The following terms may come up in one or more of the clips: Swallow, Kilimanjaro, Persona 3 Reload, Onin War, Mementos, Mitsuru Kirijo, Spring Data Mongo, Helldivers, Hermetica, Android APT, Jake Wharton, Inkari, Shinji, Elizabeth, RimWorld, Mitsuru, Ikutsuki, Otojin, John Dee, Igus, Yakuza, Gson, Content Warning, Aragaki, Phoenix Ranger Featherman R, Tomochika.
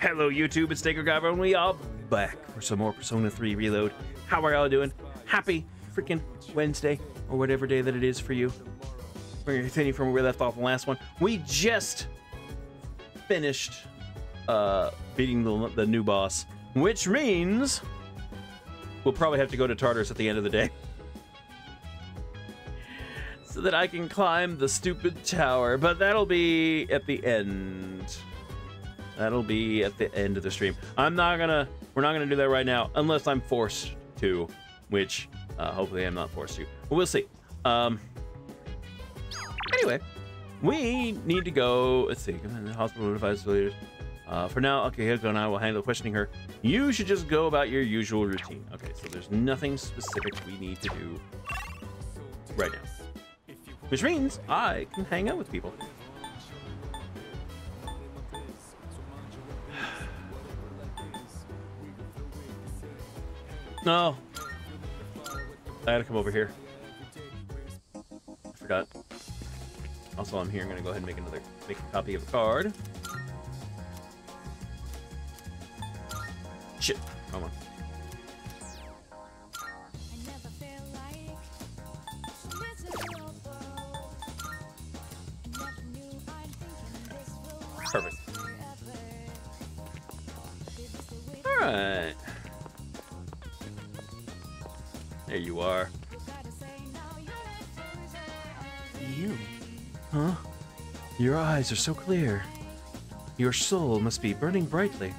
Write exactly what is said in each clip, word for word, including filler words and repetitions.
Hello YouTube, it's DakoGuyver and we are back for some more Persona three Reload. How are y'all doing? Happy freaking Wednesday, or whatever day that it is for you. We're gonna continue from where we left off in the last one. We just finished uh, beating the, the new boss, which means we'll probably have to go to Tartarus at the end of the day. So that I can climb the stupid tower, but that'll be at the end. That'll be at the end of the stream. I'm not gonna, we're not gonna do that right now, unless I'm forced to, which uh, hopefully I'm not forced to. But we'll see. Um, anyway, we need to go, let's see, the hospital notifies the leaders. Uh, for now, okay, Hiko and I will handle questioning her. You should just go about your usual routine. Okay, so there's nothing specific we need to do right now. Which means I can hang out with people. No. I gotta come over here. I forgot. Also, I'm here. I'm gonna go ahead and make another, make a copy of a card. Shit. Come on. Perfect. All right. There you are. You? Huh? Your eyes are so clear. Your soul must be burning brightly.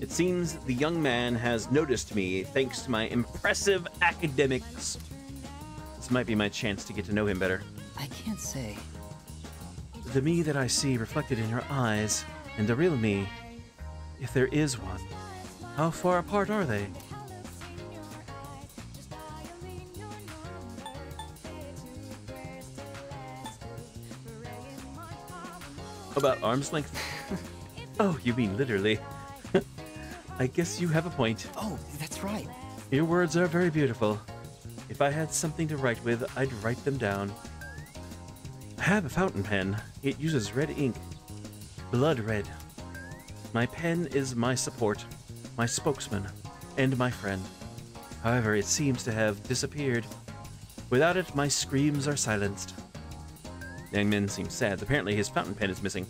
It seems the young man has noticed me thanks to my impressive academics. This might be my chance to get to know him better. I can't say. The me that I see reflected in your eyes and the real me, if there is one, how far apart are they? About arm's length? Oh, you mean literally. I guess you have a point. Oh, that's right. Your words are very beautiful. If I had something to write with, I'd write them down. I have a fountain pen. It uses red ink. Blood red. My pen is my support, my spokesman, and my friend. However, it seems to have disappeared. Without it, my screams are silenced. Young men seem sad. Apparently his fountain pen is missing.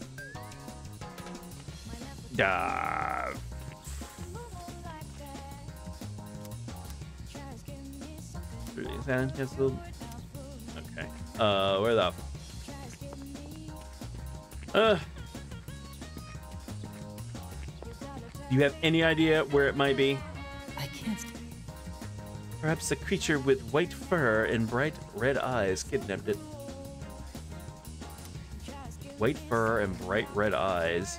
Duh. Okay. Uh, where the... Uh. Do you have any idea where it might be? I can't. Perhaps a creature with white fur and bright red eyes kidnapped it. White fur and bright red eyes.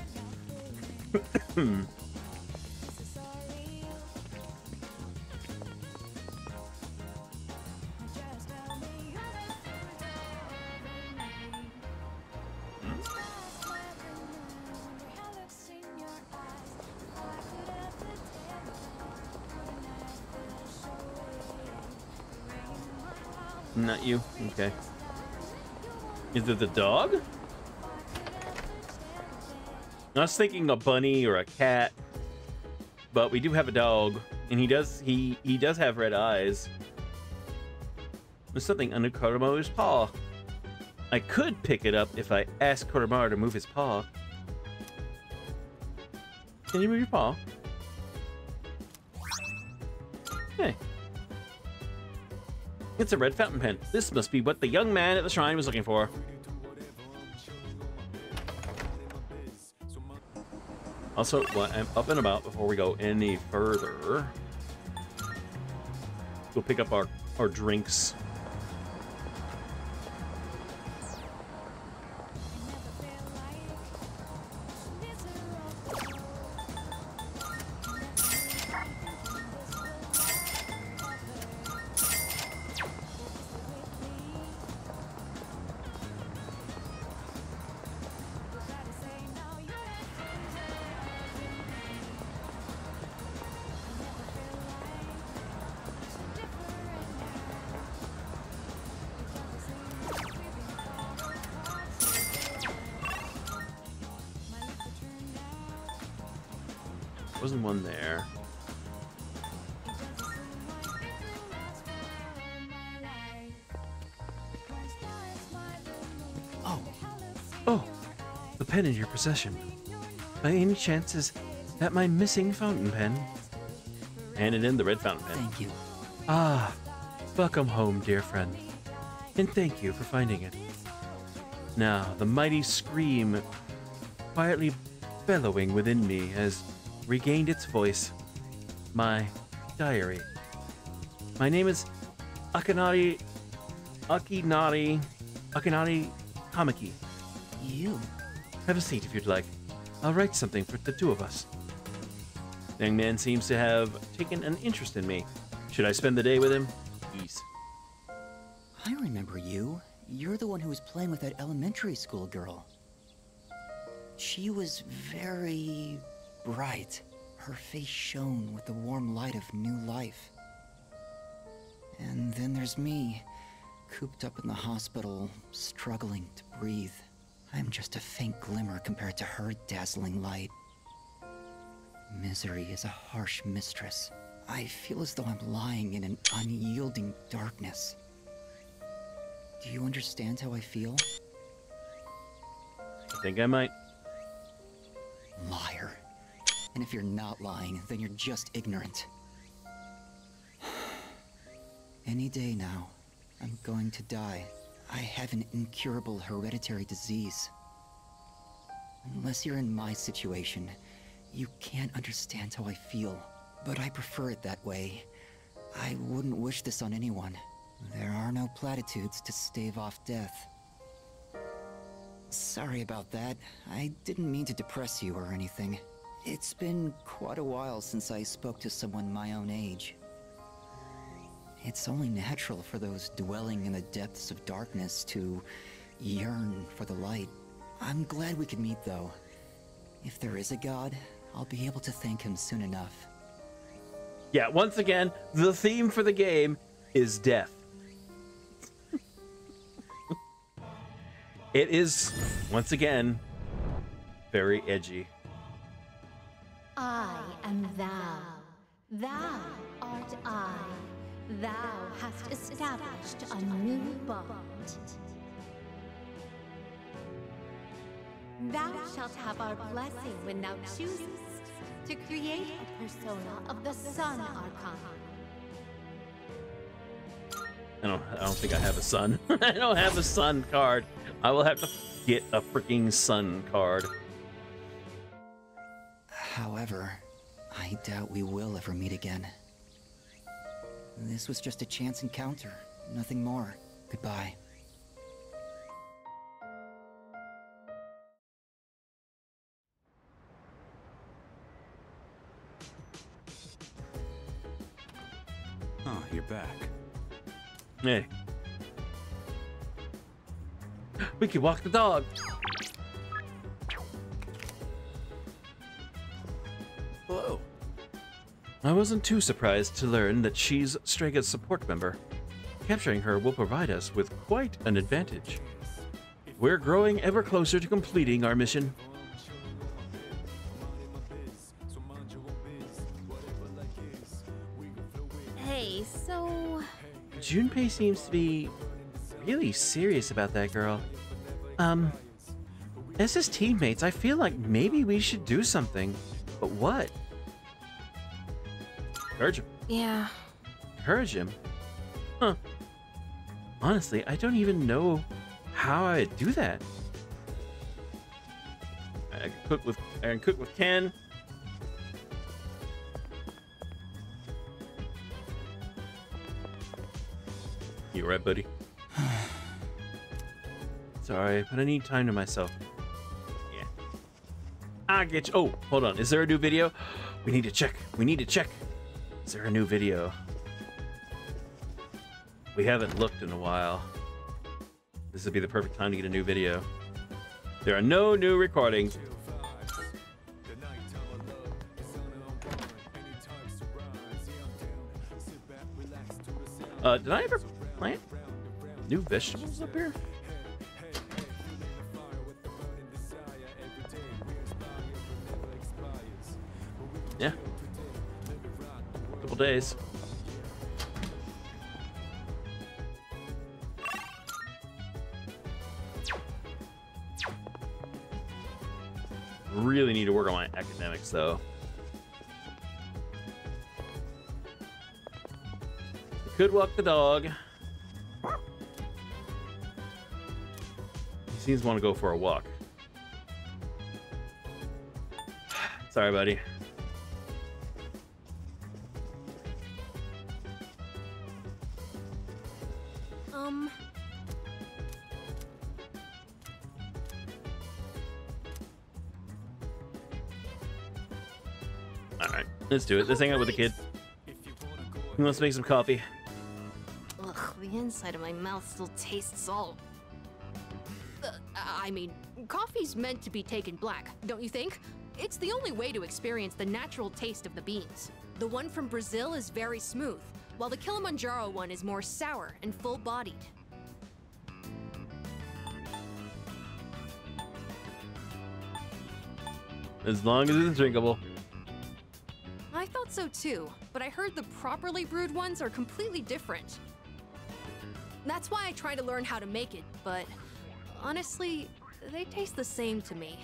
Not you? Okay. Is it the dog? I was thinking a bunny or a cat, but we do have a dog, and he does he he does have red eyes. There's something under Koromaru's paw. I could pick it up if I ask Koromaru to move his paw. Can you move your paw? Hey. It's a red fountain pen. This must be what the young man at the shrine was looking for. Also, well, I'm up and about before we go any further. We'll pick up our, our drinks. Wasn't one there. Oh. Oh. The pen in your possession. By any chance, is that my missing fountain pen? Handed in the red fountain pen. Thank you. Ah. Welcome home, dear friend. And thank you for finding it. Now, the mighty scream quietly bellowing within me has regained its voice. My diary. My name is Akinari... Akinari... Akinari Kamiki. You? Have a seat if you'd like. I'll write something for the two of us. The young man seems to have taken an interest in me. Should I spend the day with him? Ease. I remember you. You're the one who was playing with that elementary school girl. She was very bright. Her face shone with the warm light of new life. And then there's me, cooped up in the hospital, struggling to breathe. I'm just a faint glimmer compared to her dazzling light. Misery is a harsh mistress. I feel as though I'm lying in an unyielding darkness. Do you understand how I feel? I think I might. Liar. And if you're not lying, then you're just ignorant. Any day now, I'm going to die. I have an incurable hereditary disease. Unless you're in my situation, you can't understand how I feel. But I prefer it that way. I wouldn't wish this on anyone. There are no platitudes to stave off death. Sorry about that. I didn't mean to depress you or anything. It's been quite a while since I spoke to someone my own age. It's only natural for those dwelling in the depths of darkness to yearn for the light. I'm glad we could meet, though. If there is a god, I'll be able to thank him soon enough. Yeah, once again, the theme for the game is death. It is, once again, very edgy. I am thou. Thou art I. Thou hast established a new bond. Thou shalt have our blessing when thou choosest to create a persona of the Sun Arcana. I don't, I don't think I have a sun. I don't have a sun card. I will have to get a freaking sun card. However, I doubt we will ever meet again. This was just a chance encounter, nothing more. Goodbye. Oh, you're back. Hey. We can walk the dog. Hello. I wasn't too surprised to learn that she's Strega's support member. Capturing her will provide us with quite an advantage. We're growing ever closer to completing our mission. Hey, so... Junpei seems to be really serious about that girl. Um, as his teammates, I feel like maybe we should do something. But what? Encourage him. Yeah. Encourage him? Huh. Honestly, I don't even know how I would do that. I can cook with, I can cook with Ken. You right, buddy? Sorry, but I need time to myself. Yeah. I get you. Oh, hold on. Is there a new video? We need to check. We need to check. Is there a new video? We haven't looked in a while. This would be the perfect time to get a new video. There are no new recordings. Uh, did I ever plant new vegetables up here? Yeah. A couple days. Really need to work on my academics, though. I could walk the dog. He seems to want to go for a walk. Sorry, buddy. Um. All right, let's do it. Let's hang out with the kid. He wants to make some coffee. Ugh, the inside of my mouth still tastes all. Uh, I mean, coffee's meant to be taken black, don't you think? It's the only way to experience the natural taste of the beans. The one from Brazil is very smooth, while the Kilimanjaro one is more sour and full-bodied. As long as it's drinkable. I thought so too, but I heard the properly brewed ones are completely different. That's why I try to learn how to make it, but honestly, they taste the same to me.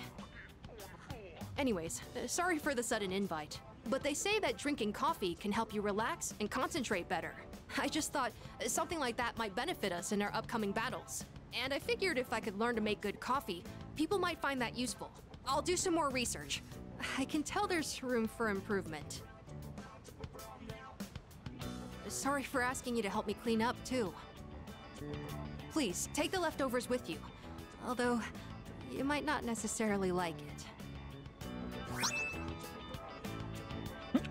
Anyways, sorry for the sudden invite, but they say that drinking coffee can help you relax and concentrate better. I just thought something like that might benefit us in our upcoming battles. And I figured if I could learn to make good coffee, people might find that useful. I'll do some more research. I can tell there's room for improvement. Sorry for asking you to help me clean up, too. Please, take the leftovers with you. Although, you might not necessarily like it.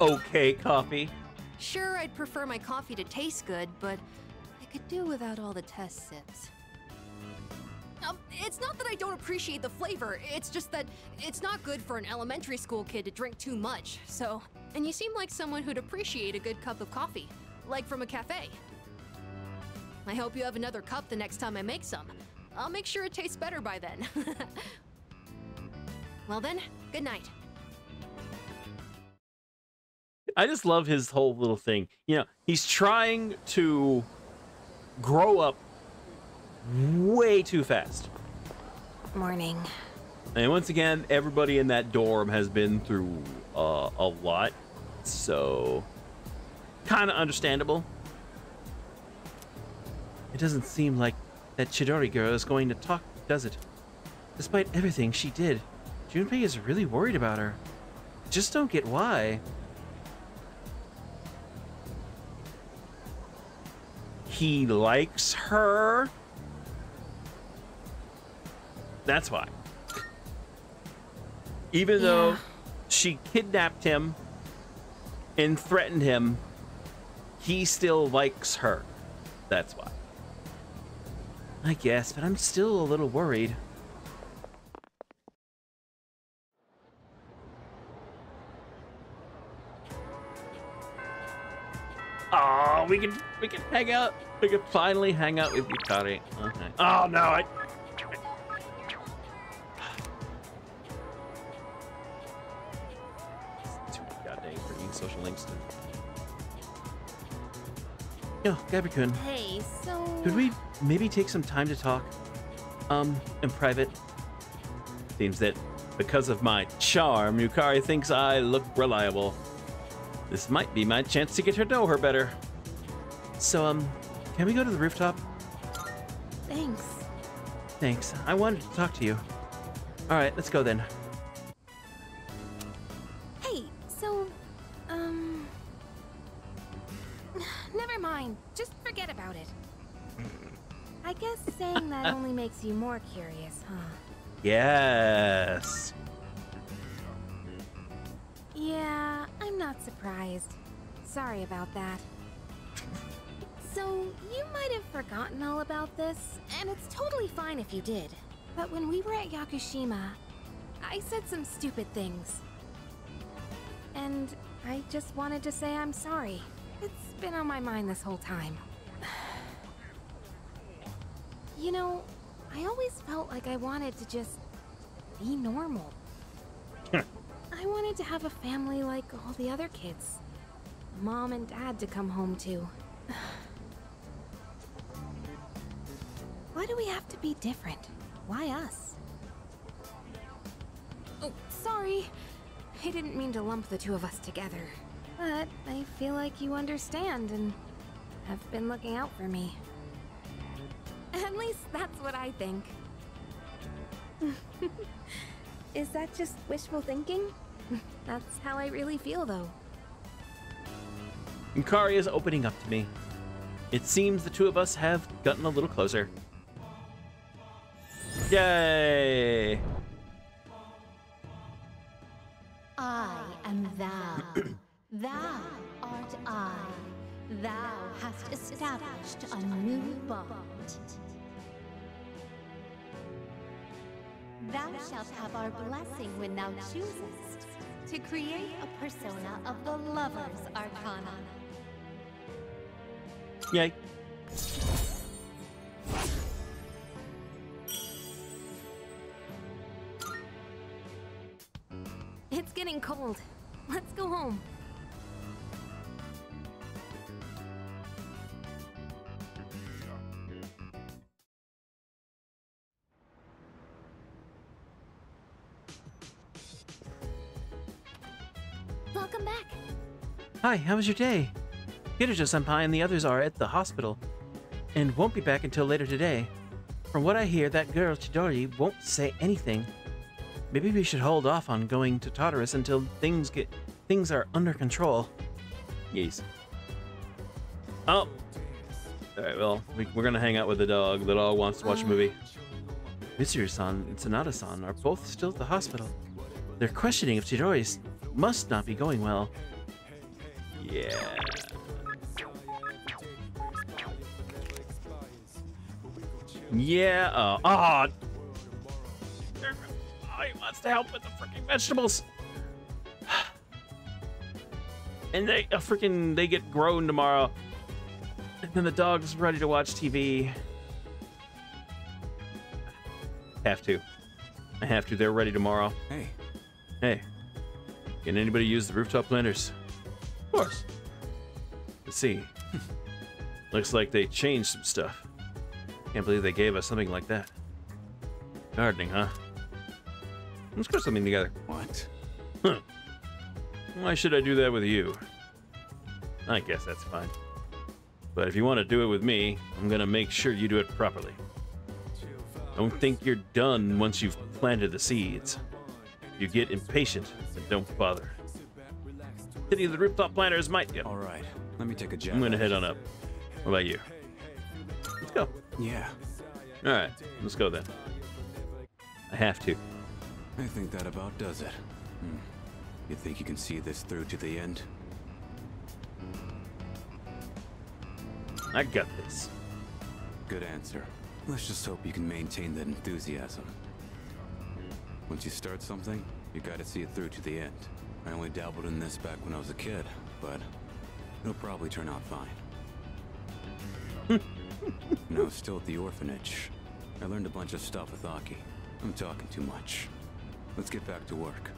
Okay, coffee. Sure, I'd prefer my coffee to taste good, but I could do without all the test sips. Um, it's not that I don't appreciate the flavor, it's just that it's not good for an elementary school kid to drink too much, so... And you seem like someone who'd appreciate a good cup of coffee, like from a cafe. I hope you have another cup the next time I make some. I'll make sure it tastes better by then. Well then, good night. I just love his whole little thing. You know, he's trying to grow up way too fast. Morning. And once again, everybody in that dorm has been through uh, a lot, so kind of understandable. It doesn't seem like that Chidori girl is going to talk, does it? Despite everything she did, Junpei is really worried about her. Just don't get why. He likes her. That's why. Even yeah. though she kidnapped him and threatened him, he still likes her. That's why. I guess, but I'm still a little worried. Oh, we can we can hang out. We can finally hang out with Yukari. Okay. Oh no, I. It's too goddamn for being social links. Yo, Gabby-kun. Hey, so. Could we maybe take some time to talk, um, in private? Seems that because of my charm, Yukari thinks I look reliable. This might be my chance to get her to know her better. So, um, can we go to the rooftop? Thanks. Thanks. I wanted to talk to you. All right, let's go then. Hey, so, um... never mind. Just forget about it. I guess saying that only makes you more curious, huh? Yes. Yeah, I'm not surprised. Sorry about that. So, you might have forgotten all about this, and it's totally fine if you did. But when we were at Yakushima, I said some stupid things. And I just wanted to say I'm sorry. It's been on my mind this whole time. You know, I always felt like I wanted to just be normal. I wanted wanted to have a family like all the other kids. Mom and Dad to come home to. Why do we have to be different? Why us? Oh, sorry. I didn't mean to lump the two of us together. But I feel like you understand and have been looking out for me. At least that's what I think. Is that just wishful thinking? That's how I really feel, though. Inkari is opening up to me. It seems the two of us have gotten a little closer. Yay! I am thou. Thou art I. Thou hast established a new bond. Thou shalt have our blessing when thou choosest to create a persona of the Lover's Arcana. Yay. It's getting cold. Let's go home. Welcome back. Hi, how was your day? Kirijo-senpai and the others are at the hospital and won't be back until later today. From what I hear, that girl Chidori won't say anything. Maybe we should hold off on going to Tartarus until things get things are under control. Yes. Oh. All right, well, we, we're gonna hang out with the dog. The dog wants to watch uh. a movie. Mitsuru-san and Sonata-san are both still at the hospital. They're questioning if Chidori's must not be going well. Yeah. Yeah. Uh, oh. oh, he wants to help with the freaking vegetables. And they uh, freaking they get grown tomorrow. And then the dog's ready to watch T V. Have to. I have to. They're ready tomorrow. Hey. Hey. Can anybody use the rooftop planters? Of course. Let's see. Looks like they changed some stuff. Can't believe they gave us something like that. Gardening, huh? Let's put something together. What? Huh. Why should I do that with you? I guess that's fine. But if you want to do it with me, I'm going to make sure you do it properly. Don't think you're done once you've planted the seeds. You get impatient and don't bother. Any of the rooftop planters might get. All right, let me take a jump. I'm gonna head on up. What about you? Let's go. Yeah. All right, let's go then. I have to. I think that about does it. Hmm. You think you can see this through to the end? I got this. Good answer. Let's just hope you can maintain that enthusiasm. Once you start something, you gotta see it through to the end. I only dabbled in this back when I was a kid, but it'll probably turn out fine. When I was still at the orphanage, I learned a bunch of stuff with Aki. I'm talking too much. Let's get back to work.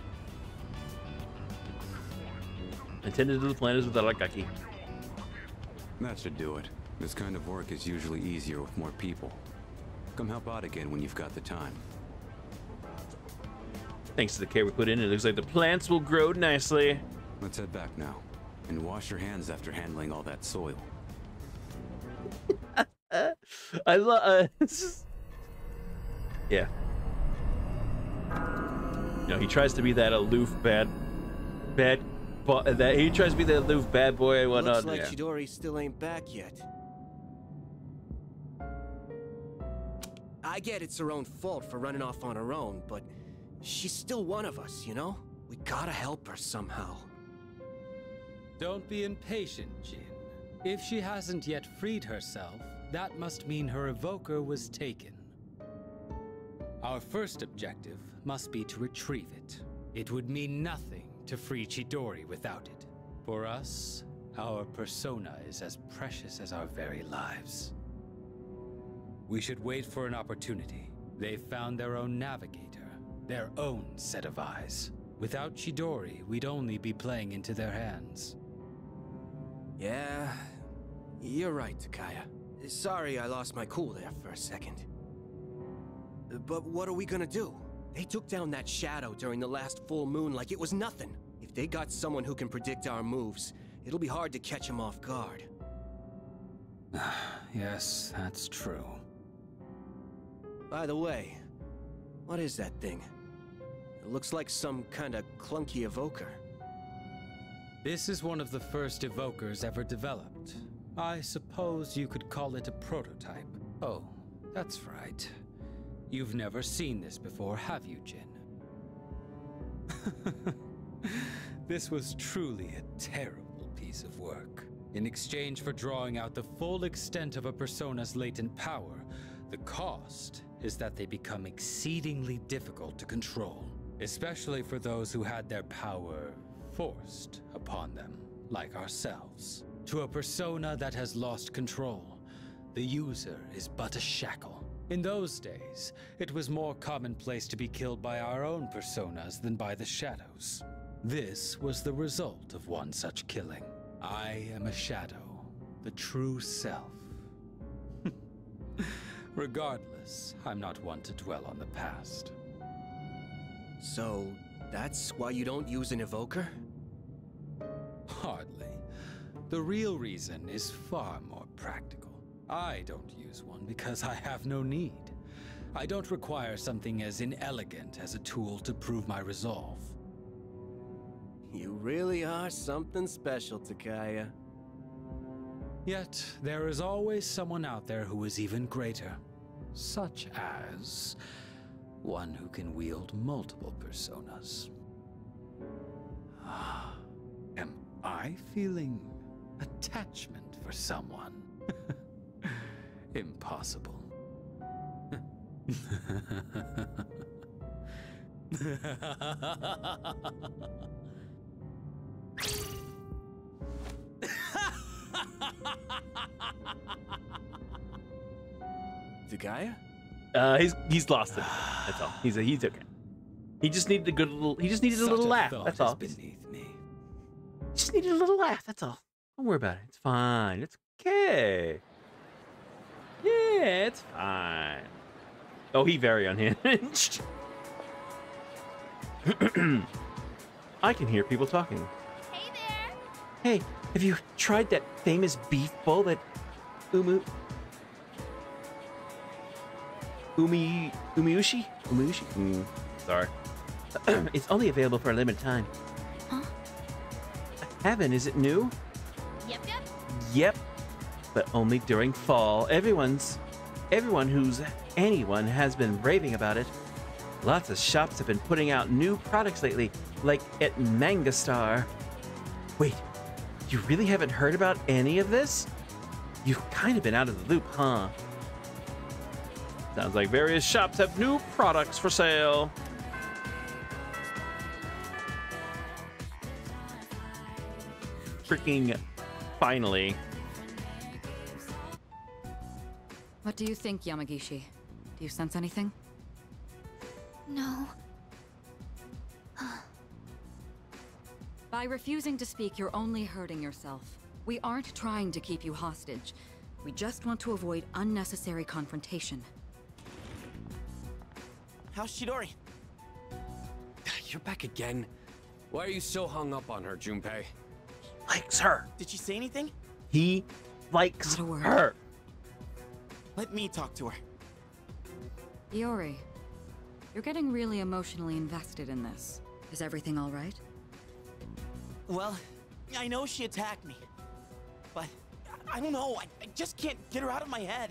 Attended to the planners with Aragaki. That should do it. This kind of work is usually easier with more people. Come help out again when you've got the time. Thanks to the care we put in, it looks like the plants will grow nicely. Let's head back now, and wash your hands after handling all that soil. I love. Uh, yeah. You know, he tries to be that aloof bad, bad. That he tries to be that aloof bad boy and whatnot. Looks like yeah. Chidori still ain't back yet. I get it's her own fault for running off on her own, but. She's still one of us, you know? We gotta help her somehow. Don't be impatient, Jin. If she hasn't yet freed herself, that must mean her evoker was taken. Our first objective must be to retrieve it. It would mean nothing to free Chidori without it. For us, our persona is as precious as our very lives. We should wait for an opportunity. They've found their own navigator. Their own set of eyes. Without Chidori, we'd only be playing into their hands. Yeah, you're right, Takaya. Sorry I lost my cool there for a second. But what are we gonna do? They took down that shadow during the last full moon like it was nothing. If they got someone who can predict our moves, it'll be hard to catch him off guard. Yes, that's true. By the way, what is that thing? It looks like some kind of clunky evoker. This is one of the first evokers ever developed. I suppose you could call it a prototype. Oh, that's right. You've never seen this before, have you, Jin? This was truly a terrible piece of work. In exchange for drawing out the full extent of a persona's latent power, the cost is that they become exceedingly difficult to control, especially for those who had their power forced upon them, like ourselves. To a persona that has lost control, the user is but a shackle. In those days, it was more commonplace to be killed by our own personas than by the shadows. This was the result of one such killing. I am a shadow, the true self. Regardless, I'm not one to dwell on the past. So, that's why you don't use an evoker? Hardly. The real reason is far more practical. I don't use one because I have no need. I don't require something as inelegant as a tool to prove my resolve. You really are something special, Takaya. Yet, there is always someone out there who is even greater. Such as... one who can wield multiple personas. Am I feeling attachment for someone? Impossible. Takaya? Uh, he's he's lost it. That's all. He's a, he's okay. He just needed a good little. He just needed a little laugh. That's all. Beneath me. He just needed a little laugh. That's all. Don't worry about it. It's fine. It's okay. Yeah, it's fine. Oh, he very unhinged. I can hear people talking. Hey there. Hey, have you tried that famous beef bowl that Umu? Umi... Umiushi? Umiushi? Mm, sorry. It's only available for a limited time. Huh? Heaven, is it new? Yep, yep. Yep. But only during fall. Everyone's... Everyone who's anyone has been raving about it. Lots of shops have been putting out new products lately, like at Mangastar. Wait, you really haven't heard about any of this? You've kind of been out of the loop, huh? Sounds like various shops have new products for sale. Freaking finally. What do you think, Yamagishi? Do you sense anything? No. By refusing to speak, you're only hurting yourself. We aren't trying to keep you hostage. We just want to avoid unnecessary confrontation. How's Chidori? You're back again. Why are you so hung up on her, Junpei? He likes her. Did she say anything? He likes her. Let me talk to her. Iori, you're getting really emotionally invested in this. Is everything all right? Well, I know she attacked me, but I don't know. I, I just can't get her out of my head.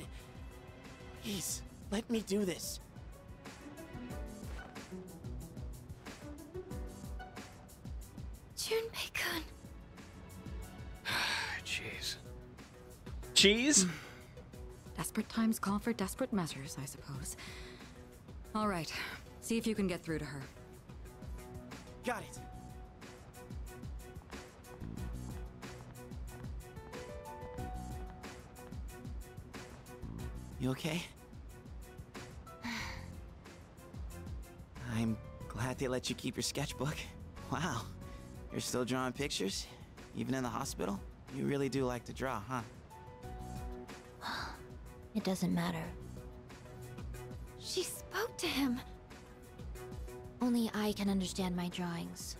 Please, let me do this. Junpei-kun. Cheese. Cheese? Desperate times call for desperate measures, I suppose. All right. See if you can get through to her. Got it. You okay? I'm glad fact they let you keep your sketchbook. Wow, you're still drawing pictures? Even in the hospital? You really do like to draw, huh? It doesn't matter. She spoke to him! Only I can understand my drawings.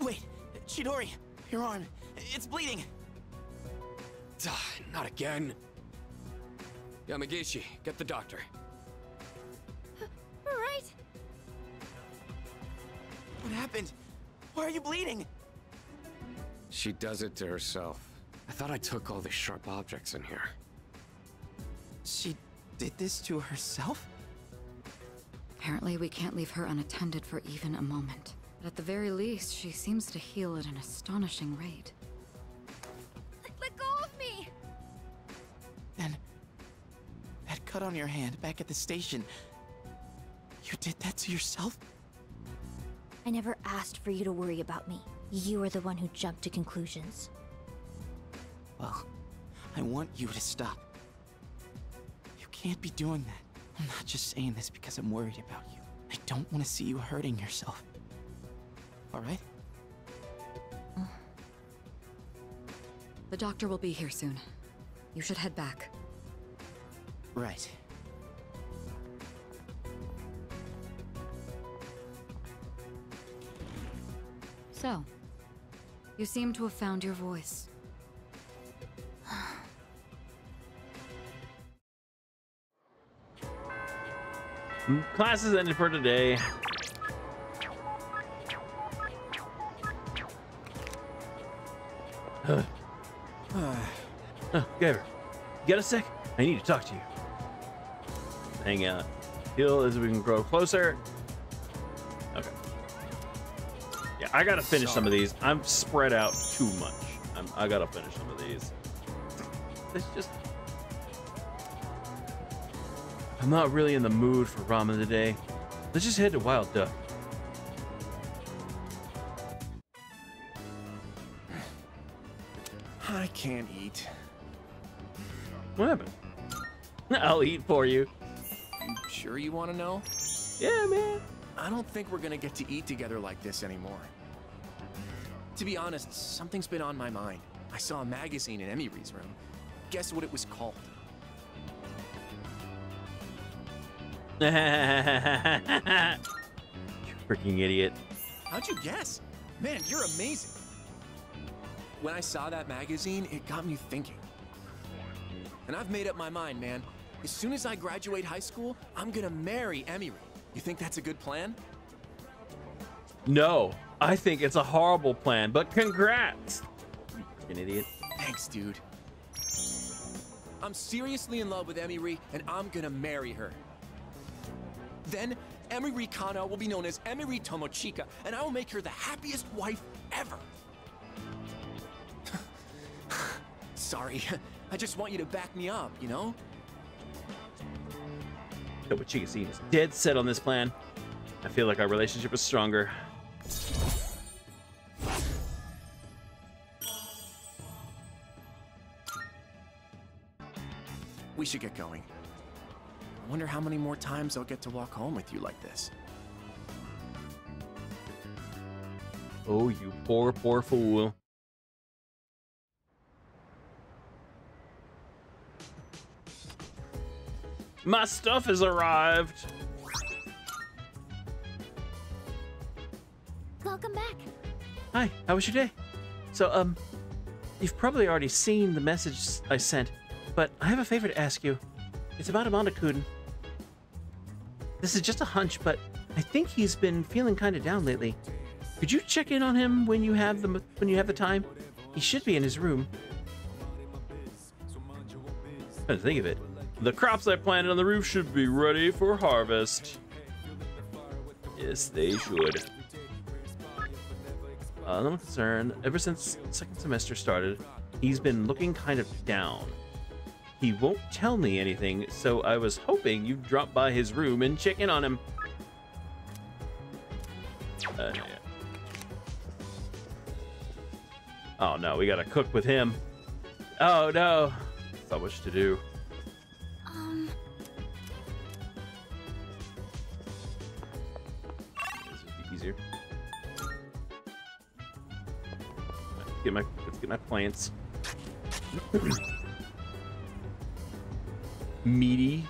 Wait! Chidori! Your arm! It's bleeding! Duh, not again! Yamagishi, get the doctor. Right! What happened? Why are you bleeding? She does it to herself. I thought I took all the sharp objects in here. She did this to herself? Apparently we can't leave her unattended for even a moment. But at the very least, she seems to heal at an astonishing rate. Let, let go of me! Then, that cut on your hand back at the station, you did that to yourself? I never asked for you to worry about me. You are the one who jumped to conclusions. Well, I want you to stop. Can't be doing that. I'm not just saying this because I'm worried about you. I don't want to see you hurting yourself. All right? The doctor will be here soon. You should head back. Right. So, you seem to have found your voice. Class is ended for today. Uh, uh, Guyver, you got a sec? I need to talk to you. Hang out. Heal as we can grow closer. Okay. Yeah, I gotta finish Sorry. some of these. I'm spread out too much. I'm, I gotta finish some of these. It's just... I'm not really in the mood for ramen today. Let's just head to Wild Duck. I can't eat. What happened? I'll eat for you. You sure you want to know? Yeah, man. I don't think we're gonna get to eat together like this anymore. To be honest, something's been on my mind. I saw a magazine in Emiri's room. Guess what it was called? You freaking idiot. How'd you guess? Man, you're amazing. When I saw that magazine, it got me thinking. And I've made up my mind, man. As soon as I graduate high school, I'm gonna marry Emiri. You think that's a good plan? No, I think it's a horrible plan, but congrats. You freaking idiot. Thanks, dude. I'm seriously in love with Emiri, and I'm gonna marry her. Then, Emiri Kana will be known as Emiri Tomochika, and I will make her the happiest wife ever. Sorry, I just want you to back me up, you know? Tomochika seems dead set on this plan. I feel like our relationship is stronger. We should get going. I wonder how many more times I'll get to walk home with you like this. Oh, you poor, poor fool. My stuff has arrived. Welcome back. Hi, how was your day? So, um, you've probably already seen the message I sent, but I have a favor to ask you. It's about Amada-kun. This is just a hunch, but I think he's been feeling kind of down lately. Could you check in on him when you have the when you have the time? He should be in his room. I didn't think of it. The crops I planted on the roof should be ready for harvest. Yes, they should. Uh, no concern. Ever since second semester started, he's been looking kind of down. He won't tell me anything, so I was hoping you'd drop by his room and check in on him. Uh, yeah. Oh no, we gotta cook with him. Oh no, so much to do. Um. easier. Let's get my, let's get my plants. Meaty.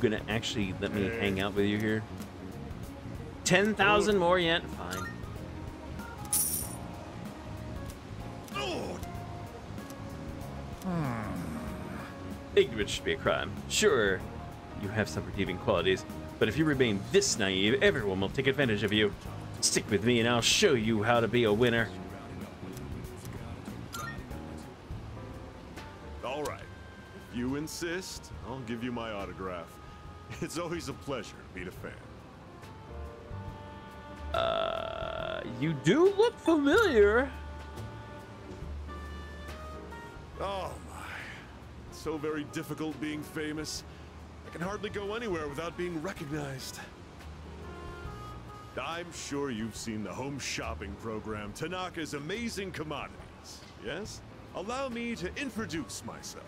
Gonna actually let me hang out with you here. ten thousand more yet? Fine. Ignorance should be a crime. Sure, you have some redeeming qualities, but if you remain this naive, everyone will take advantage of you. Stick with me and I'll show you how to be a winner. All right, if you insist, I'll give you my autograph. It's always a pleasure to meet a fan. Uh, you do look familiar. Oh my. It's so very difficult being famous. I can hardly go anywhere without being recognized. I'm sure you've seen the home shopping program, Tanaka's Amazing Commodities. Yes? Allow me to introduce myself.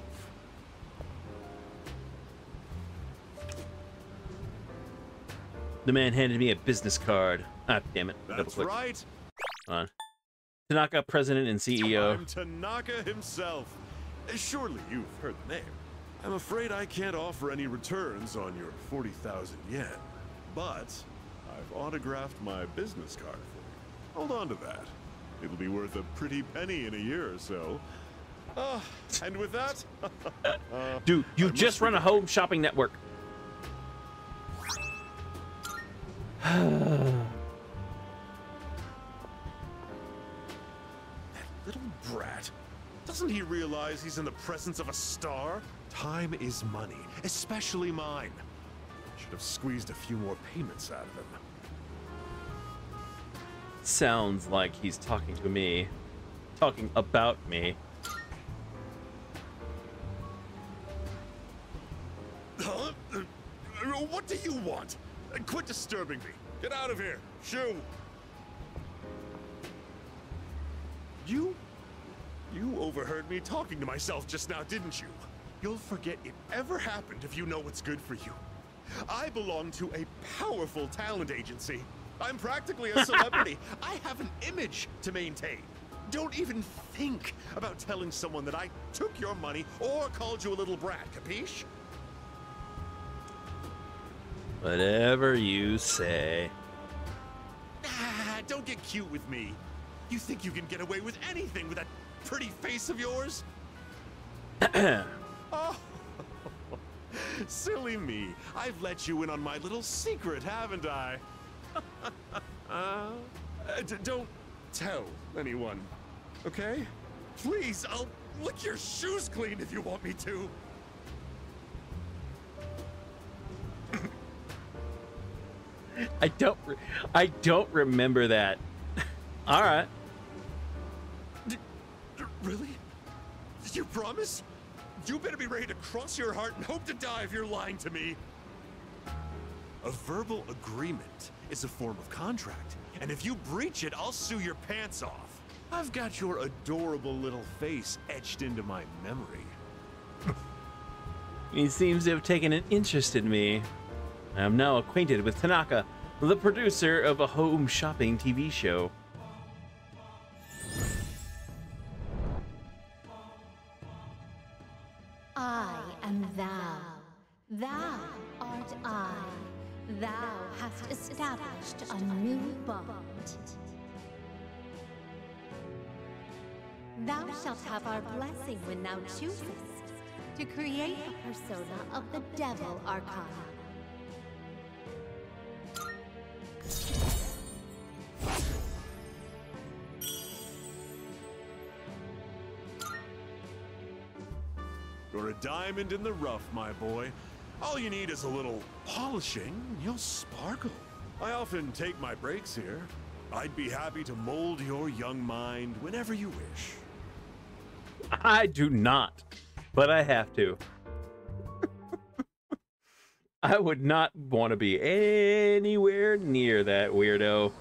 The man handed me a business card. Ah, damn it. That's right. Hold on. Tanaka, president and C E O. I'm Tanaka himself. Surely you've heard the name. I'm afraid I can't offer any returns on your forty thousand yen, but I've autographed my business card for you. Hold on to that. It'll be worth a pretty penny in a year or so. Uh, and with that... uh, Dude, you I just run a home shopping network. That little brat. Doesn't he realize he's in the presence of a star? Time is money, especially mine. Should have squeezed a few more payments out of him. Sounds like he's talking to me. Talking about me. Huh? What do you want? Quit disturbing me. Get out of here. Shoo. You? You overheard me talking to myself just now, didn't you? You'll forget it ever happened if you know what's good for you. I belong to a powerful talent agency. I'm practically a celebrity. I have an image to maintain. Don't even think about telling someone that I took your money or called you a little brat, capiche? Whatever you say. Ah, don't get cute with me. You think you can get away with anything with that pretty face of yours? Oh, silly me. I've let you in on my little secret, haven't I? uh, d don't tell anyone, okay? Please, I'll lick your shoes clean if you want me to. I don't re I don't remember that. All right. D really? You promise? You better be ready to cross your heart and hope to die if you're lying to me. A verbal agreement is a form of contract, and if you breach it, I'll sue your pants off. I've got your adorable little face etched into my memory. He seems to have taken an interest in me. I am now acquainted with Tanaka, the producer of a home shopping T V show. I am thou. Thou art I. Thou hast established a new bond. Thou shalt have our blessing when thou choosest to create a persona of the Devil Arcana. You're a diamond in the rough, my boy. All you need is a little polishing and you'll sparkle. I often take my breaks here. I'd be happy to mold your young mind whenever you wish. I do not, but I have to. I would not want to be anywhere near that weirdo.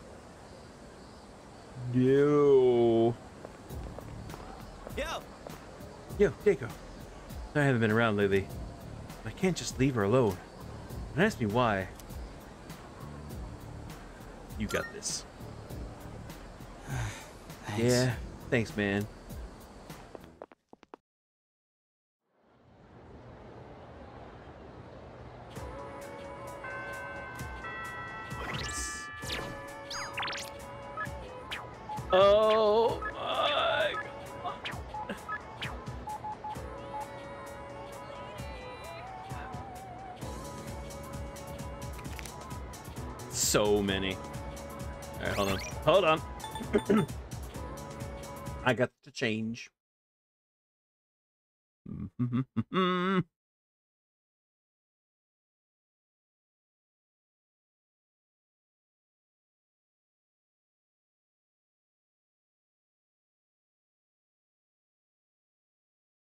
No. Yo. Yo, Dako. I haven't been around lately. I can't just leave her alone. Don't ask me why. You got this. Thanks. Yeah, thanks, man. Oh my God. So many. All right, hold on. Hold on. I got to change. All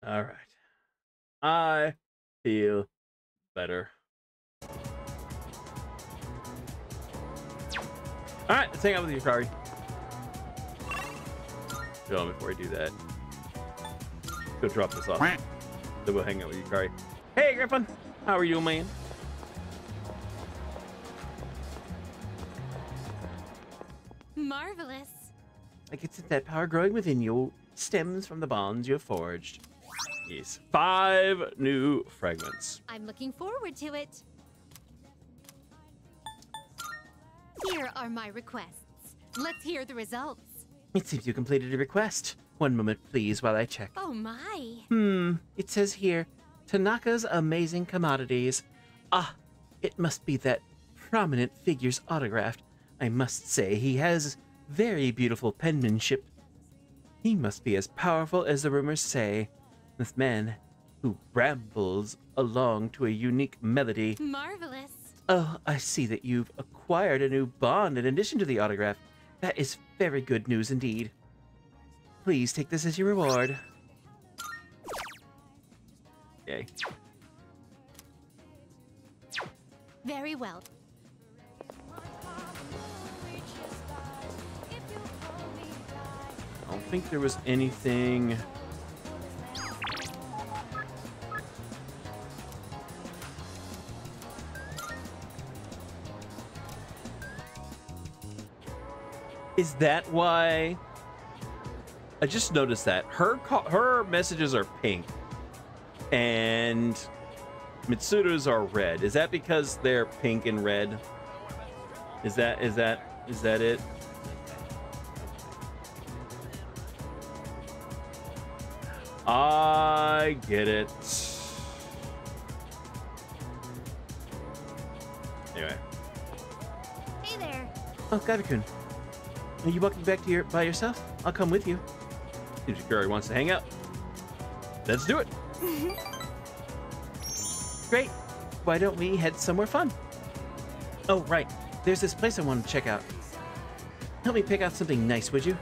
right. I feel better. All right, let's hang out with you, Yukari. Hold on before I do that. Go drop this off. Then we'll hang out with Yukari. Hey, Griffin. How are you, man? Marvelous. I can sense that power growing within you stems from the bonds you have forged. Yes. Five new fragments. I'm looking forward to it. Here are my requests. Let's hear the results. It seems you completed a request. One moment, please, while I check. Oh, my. Hmm. It says here, Tanaka's Amazing Commodities. Ah, it must be that prominent figure's autograph. I must say, he has very beautiful penmanship. He must be as powerful as the rumors say. This man who brambles along to a unique melody. Marvelous. Oh, I see that you've acquired a new bond in addition to the autograph. That is very good news indeed. Please take this as your reward. Okay. Very well. I don't think there was anything... Is that why? I just noticed that her her messages are pink and Mitsuru's are red. Is that because they're pink and red? Is that is that is that it? I get it. Anyway. Hey there. Oh, Gabi-kun. Are you walking back to your by yourself? I'll come with you. If Yukari wants to hang out, let's do it. Great. Why don't we head somewhere fun? Oh right, there's this place I want to check out. Help me pick out something nice, would you?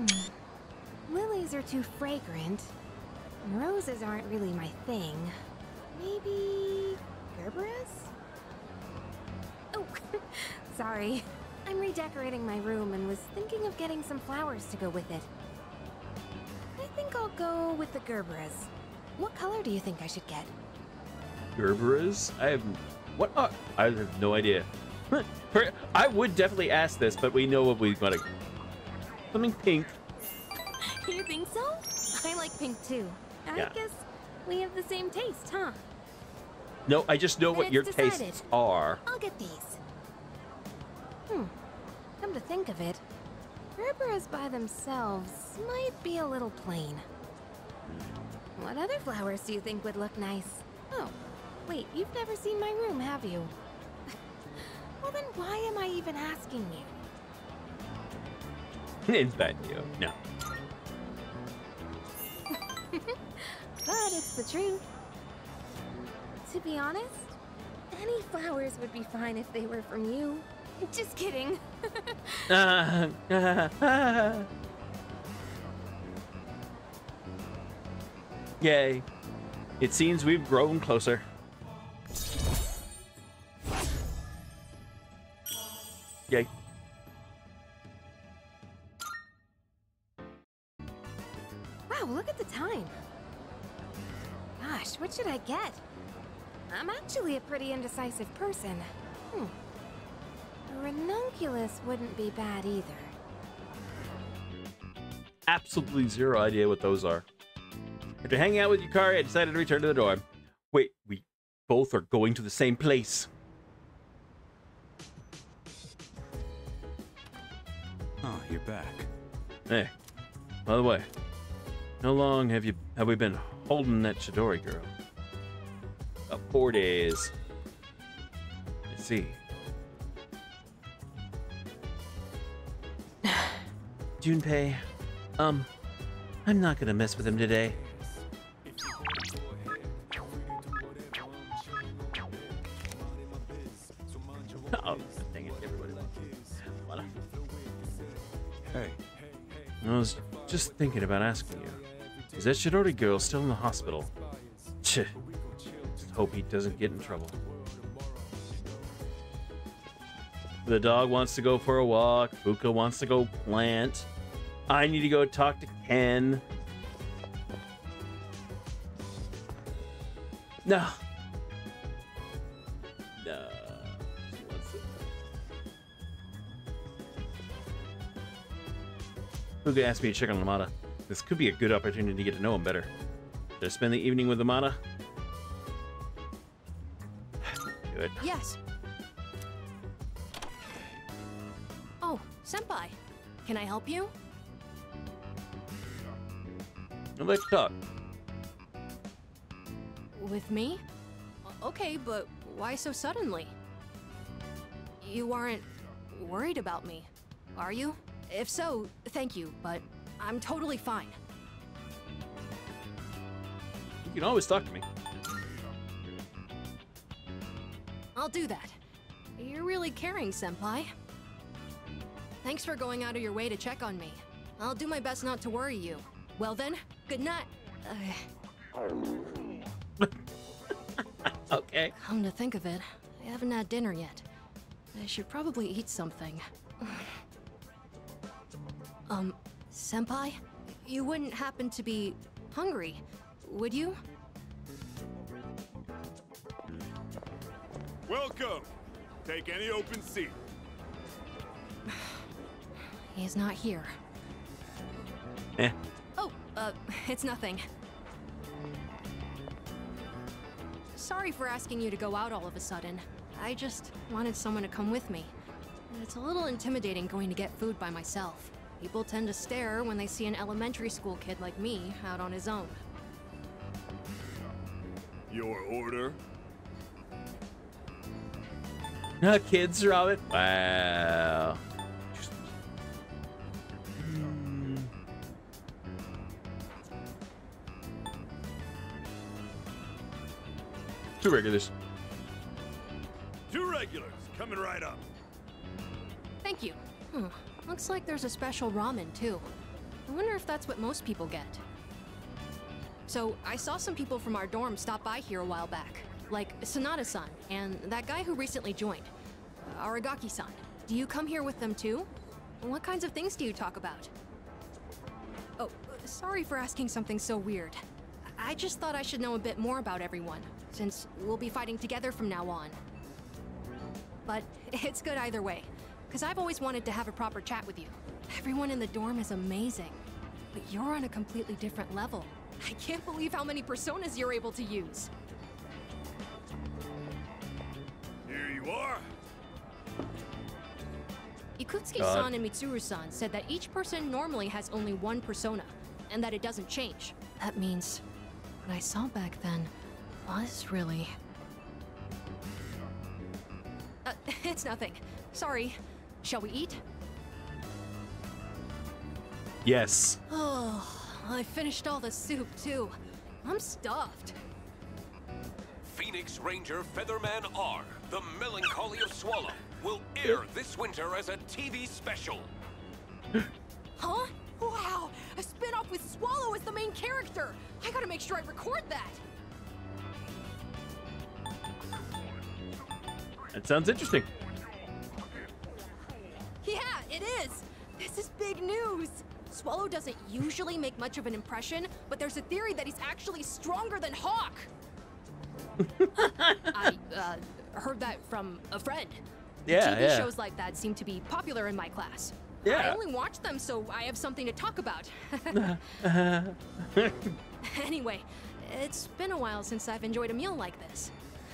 Hmm. Lilies are too fragrant. Roses aren't really my thing. Maybe... Gerberas? Oh, sorry. I'm redecorating my room and was thinking of getting some flowers to go with it. I think I'll go with the Gerberas. What color do you think I should get? Gerberas? I have... What are... I have no idea. I would definitely ask this, but we know what we've got to... Something pink. You think so? I like pink too. I yeah. guess we have the same taste, huh? No, I just know but what your decided. tastes are. I'll get these. Hmm. Come to think of it, Gerberas by themselves might be a little plain. What other flowers do you think would look nice? Oh, wait, you've never seen my room, have you? Well then why am I even asking you? Is that you? No. But It's the truth. To be honest, any flowers would be fine if they were from you. Just kidding. uh, uh, uh. Yay. It seems we've grown closer. Yay. Wow, look at the time. Gosh, what should I get? I'm actually a pretty indecisive person. Hmm. A ranunculus wouldn't be bad either. Absolutely zero idea what those are. After hanging out with Yukari, I decided to return to the dorm. Wait, we both are going to the same place. Oh, you're back. Hey, by the way, how long have you have we been holding that Chidori girl? Uh, four days. Let's see. Junpei, um, I'm not gonna mess with him today. Oh, dang it, everybody. Hey. I was just thinking about asking you. Is that Chidori girl still in the hospital? Tch. Just hope he doesn't get in trouble. The dog wants to go for a walk. Fuka wants to go plant. I need to go talk to Ken. No. No. She wants it. Fuka asked me to check on Lamada. This could be a good opportunity to get to know him better. Should I spend the evening with Lamada? Do it. Yes. Senpai, can I help you? Let's talk. With me? Okay, but why so suddenly? You aren't worried about me, are you? If so, thank you, but I'm totally fine. You can always talk to me. I'll do that. You're really caring, Senpai. Thanks for going out of your way to check on me. I'll do my best not to worry you. Well then, good night. Uh... okay. Come to think of it, I haven't had dinner yet. I should probably eat something. um, Senpai, you wouldn't happen to be hungry, would you? Welcome. Take any open seat. He's not here. Eh. Oh, uh, it's nothing. Sorry for asking you to go out all of a sudden. I just wanted someone to come with me. It's a little intimidating going to get food by myself. People tend to stare when they see an elementary school kid like me out on his own. Your order? No kids, Robin. Wow. Two regulars. Two regulars, coming right up. Thank you. Hmm. Looks like there's a special ramen, too. I wonder if that's what most people get. So, I saw some people from our dorm stop by here a while back. Like, Sonata-san, and that guy who recently joined. Uh, Aragaki-san. Do you come here with them, too? What kinds of things do you talk about? Oh, sorry for asking something so weird. I just thought I should know a bit more about everyone, since we'll be fighting together from now on. But it's good either way, because I've always wanted to have a proper chat with you. Everyone in the dorm is amazing, but you're on a completely different level. I can't believe how many personas you're able to use. Here you are. Ikutsuki-san and Mitsuru-san said that each person normally has only one persona, and that it doesn't change. That means what I saw back then was really... Uh, it's nothing. Sorry. Shall we eat? Yes. Oh, I finished all the soup, too. I'm stuffed. Phoenix Ranger Featherman R, The Melancholy of Swallow, will air this winter as a T V special. Huh? Wow! A spin-off with Swallow as the main character! I gotta make sure I record that! That sounds interesting. Yeah, it is! This is big news! Swallow doesn't usually make much of an impression, but there's a theory that he's actually stronger than Hawk! I uh, heard that from a friend. Yeah, T V yeah. shows like that seem to be popular in my class. Yeah. I only watch them, so I have something to talk about. Anyway, it's been a while since I've enjoyed a meal like this.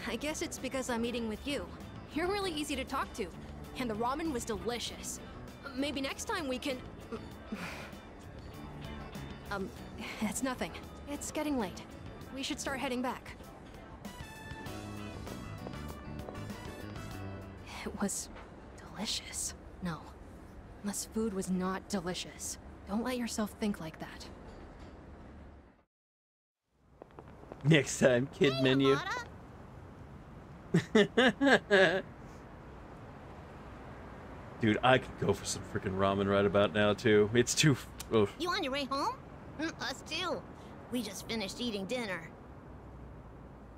I guess it's because I'm eating with you. You're really easy to talk to, and the ramen was delicious. Maybe next time we can... Um, it's nothing. It's getting late. We should start heading back. It was delicious. No, unless food was not delicious. Don't let yourself think like that. Next time, kid hey, menu. Dude, I could go for some freaking ramen right about now too. It's too. Oh. You on your way home? Mm, us too. We just finished eating dinner.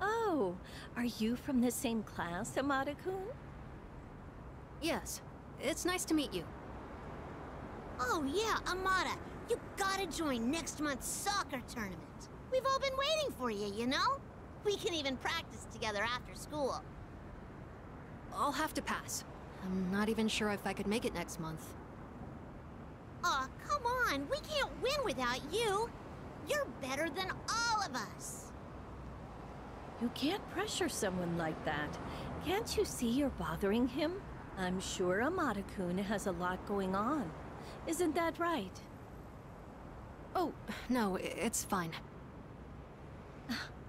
Oh, are you from the same class, Amada-kun? Yes. It's nice to meet you. Oh yeah, Amada. You gotta join next month's soccer tournament. We've all been waiting for you, you know? We can even practice together after school. I'll have to pass. I'm not even sure if I could make it next month. Aw, oh, come on. We can't win without you. You're better than all of us. You can't pressure someone like that. Can't you see you're bothering him? I'm sure Amada-kun has a lot going on. Isn't that right? Oh, no, it's fine.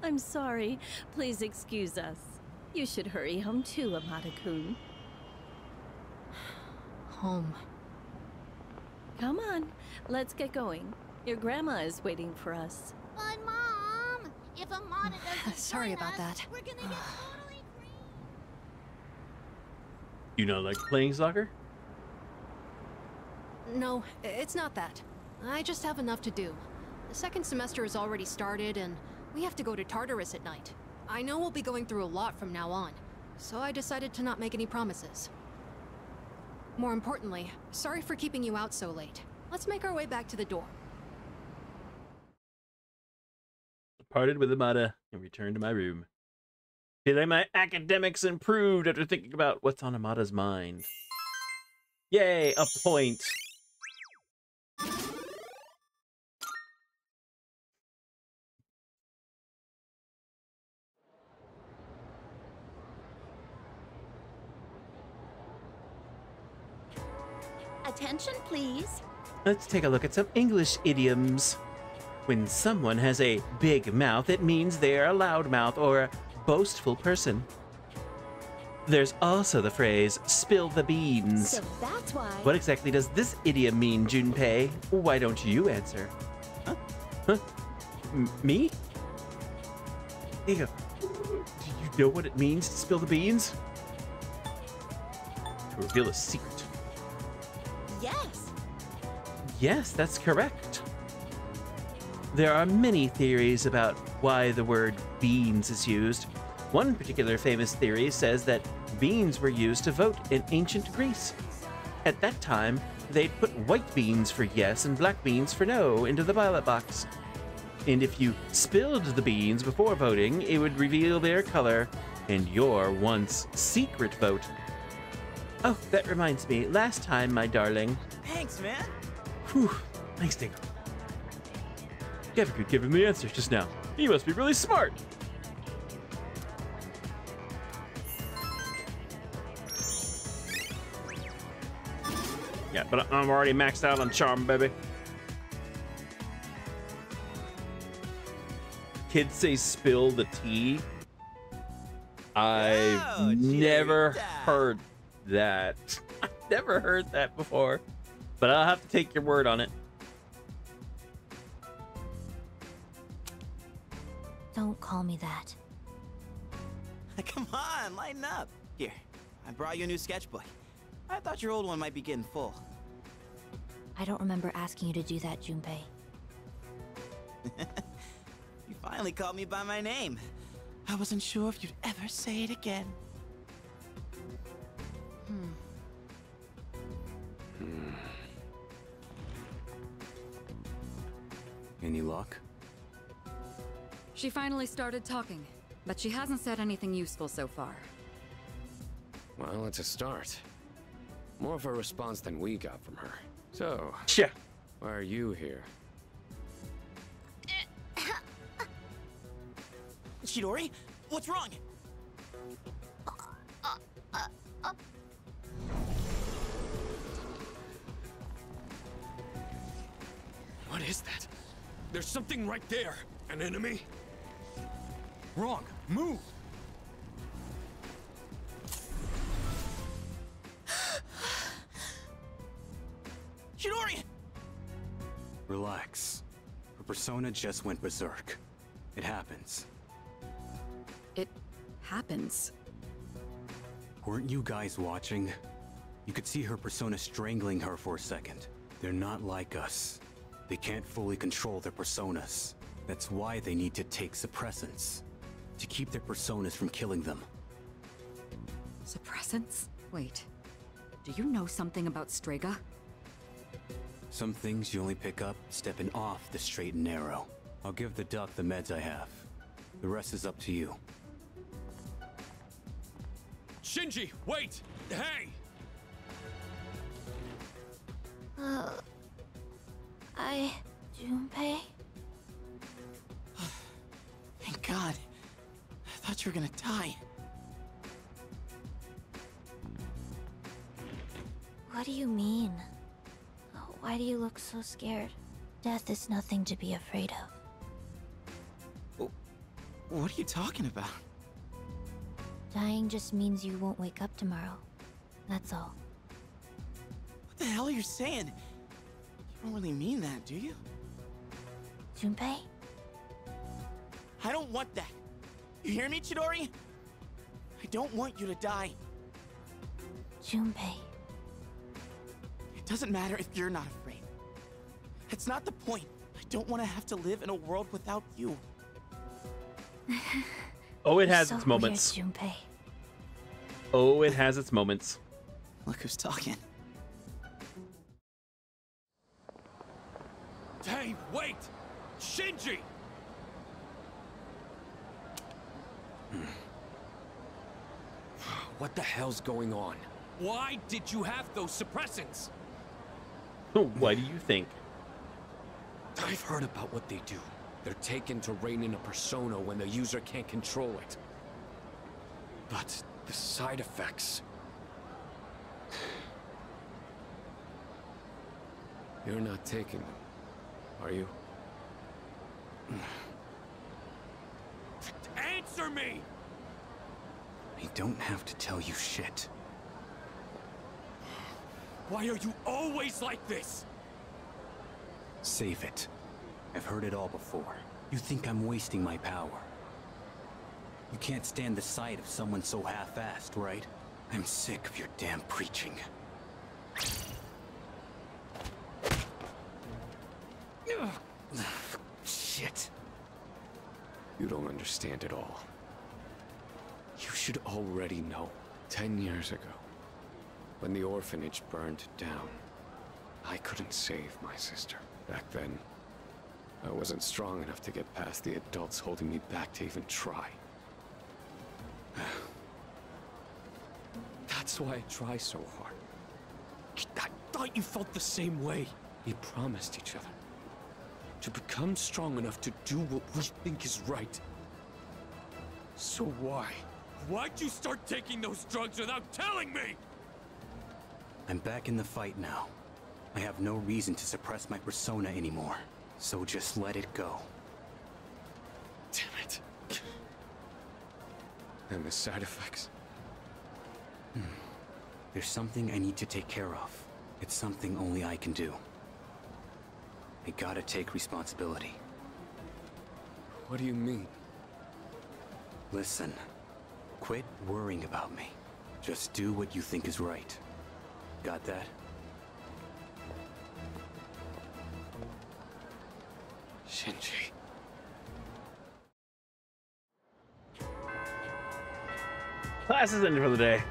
I'm sorry. Please excuse us. You should hurry home too, Amada-kun. Home. Come on, let's get going. Your grandma is waiting for us. But Mom, if Amada doesn't sorry about us, that. We're gonna get You not like playing soccer? No, it's not that. I just have enough to do. The second semester has already started, and we have to go to Tartarus at night. I know we'll be going through a lot from now on, so I decided to not make any promises. More importantly, sorry for keeping you out so late. Let's make our way back to the dorm. Parted with Amada and returned to my room. Today my academics improved after thinking about what's on Amada's mind. Yay, a point. Attention, please. Let's take a look at some English idioms. When someone has a big mouth, it means they're a loudmouth or a boastful person. There's also the phrase, spill the beans. So that's why... What exactly does this idiom mean, Junpei? Why don't you answer? Huh? Huh? M me? There you go. Do you know what it means to spill the beans? To reveal a secret. Yes. Yes, that's correct. There are many theories about why the word beans is used. One particular famous theory says that beans were used to vote in ancient Greece. At that time, they'd put white beans for yes and black beans for no into the ballot box. And if you spilled the beans before voting, it would reveal their color and your once secret vote. Oh, that reminds me. Last time, my darling. Thanks, man. Whew. Thanks, Ding. Gavin could give him the answers just now. He must be really smart. Yeah, but I'm already maxed out on charm, baby. Kids say spill the tea. I've oh, never heard that. I've never heard that before. But I'll have to take your word on it. Don't call me that. Come on, lighten up. Here, I brought you a new sketchbook. I thought your old one might be getting full. I don't remember asking you to do that, Junpei. You finally called me by my name. I wasn't sure if you'd ever say it again. Hmm. Hmm. Any luck? She finally started talking, but she hasn't said anything useful so far. Well, it's a start. More of a response than we got from her. So, yeah. Why are you here? Chidori, what's wrong? Uh, uh, uh, uh. What is that? There's something right there. An enemy? Wrong. Move. Chidori! Relax. Her persona just went berserk. It happens. It happens. Weren't you guys watching? You could see her persona strangling her for a second. They're not like us. They can't fully control their personas. That's why they need to take suppressants. To keep their personas from killing them. Suppressants? Wait. Do you know something about Strega? Some things you only pick up stepping off the straight and narrow. I'll give the duck the meds I have. The rest is up to you. Shinji, wait! Hey! Uh... I... Junpei? Thank God. I thought you were gonna die. What do you mean? Why do you look so scared? Death is nothing to be afraid of. What are you talking about? Dying just means you won't wake up tomorrow. That's all. What the hell are you saying? You don't really mean that, do you? Junpei? I don't want that. You hear me, Chidori? I don't want you to die. Junpei. It doesn't matter if you're not afraid. That's not the point. I don't want to have to live in a world without you. Oh, it has so its moments. Weird, Junpei. Oh, it has its moments. Look who's talking. Hey, wait! Shinji! What the hell's going on? Why did you have those suppressants? Why do you think? I've heard about what they do. They're taken to rein in a persona when the user can't control it. But the side effects... You're not taking them, are you? Answer me! I don't have to tell you shit. Why are you always like this? Save it. I've heard it all before. You think I'm wasting my power. You can't stand the sight of someone so half-assed, right? I'm sick of your damn preaching. Shit. You don't understand at all. You should already know. Ten years ago, when the orphanage burned down, I couldn't save my sister. Back then, I wasn't strong enough to get past the adults holding me back to even try. That's why I try so hard. I thought you felt the same way. We promised each other to become strong enough to do what we think is right. So why? Why'd you start taking those drugs without telling me? I'm back in the fight now. I have no reason to suppress my persona anymore. So just let it go. Damn it. And the side effects? Hmm. There's something I need to take care of. It's something only I can do. I gotta take responsibility. What do you mean? Listen, quit worrying about me. Just do what you think is right. Got that? Shinji. Class is ended for the day.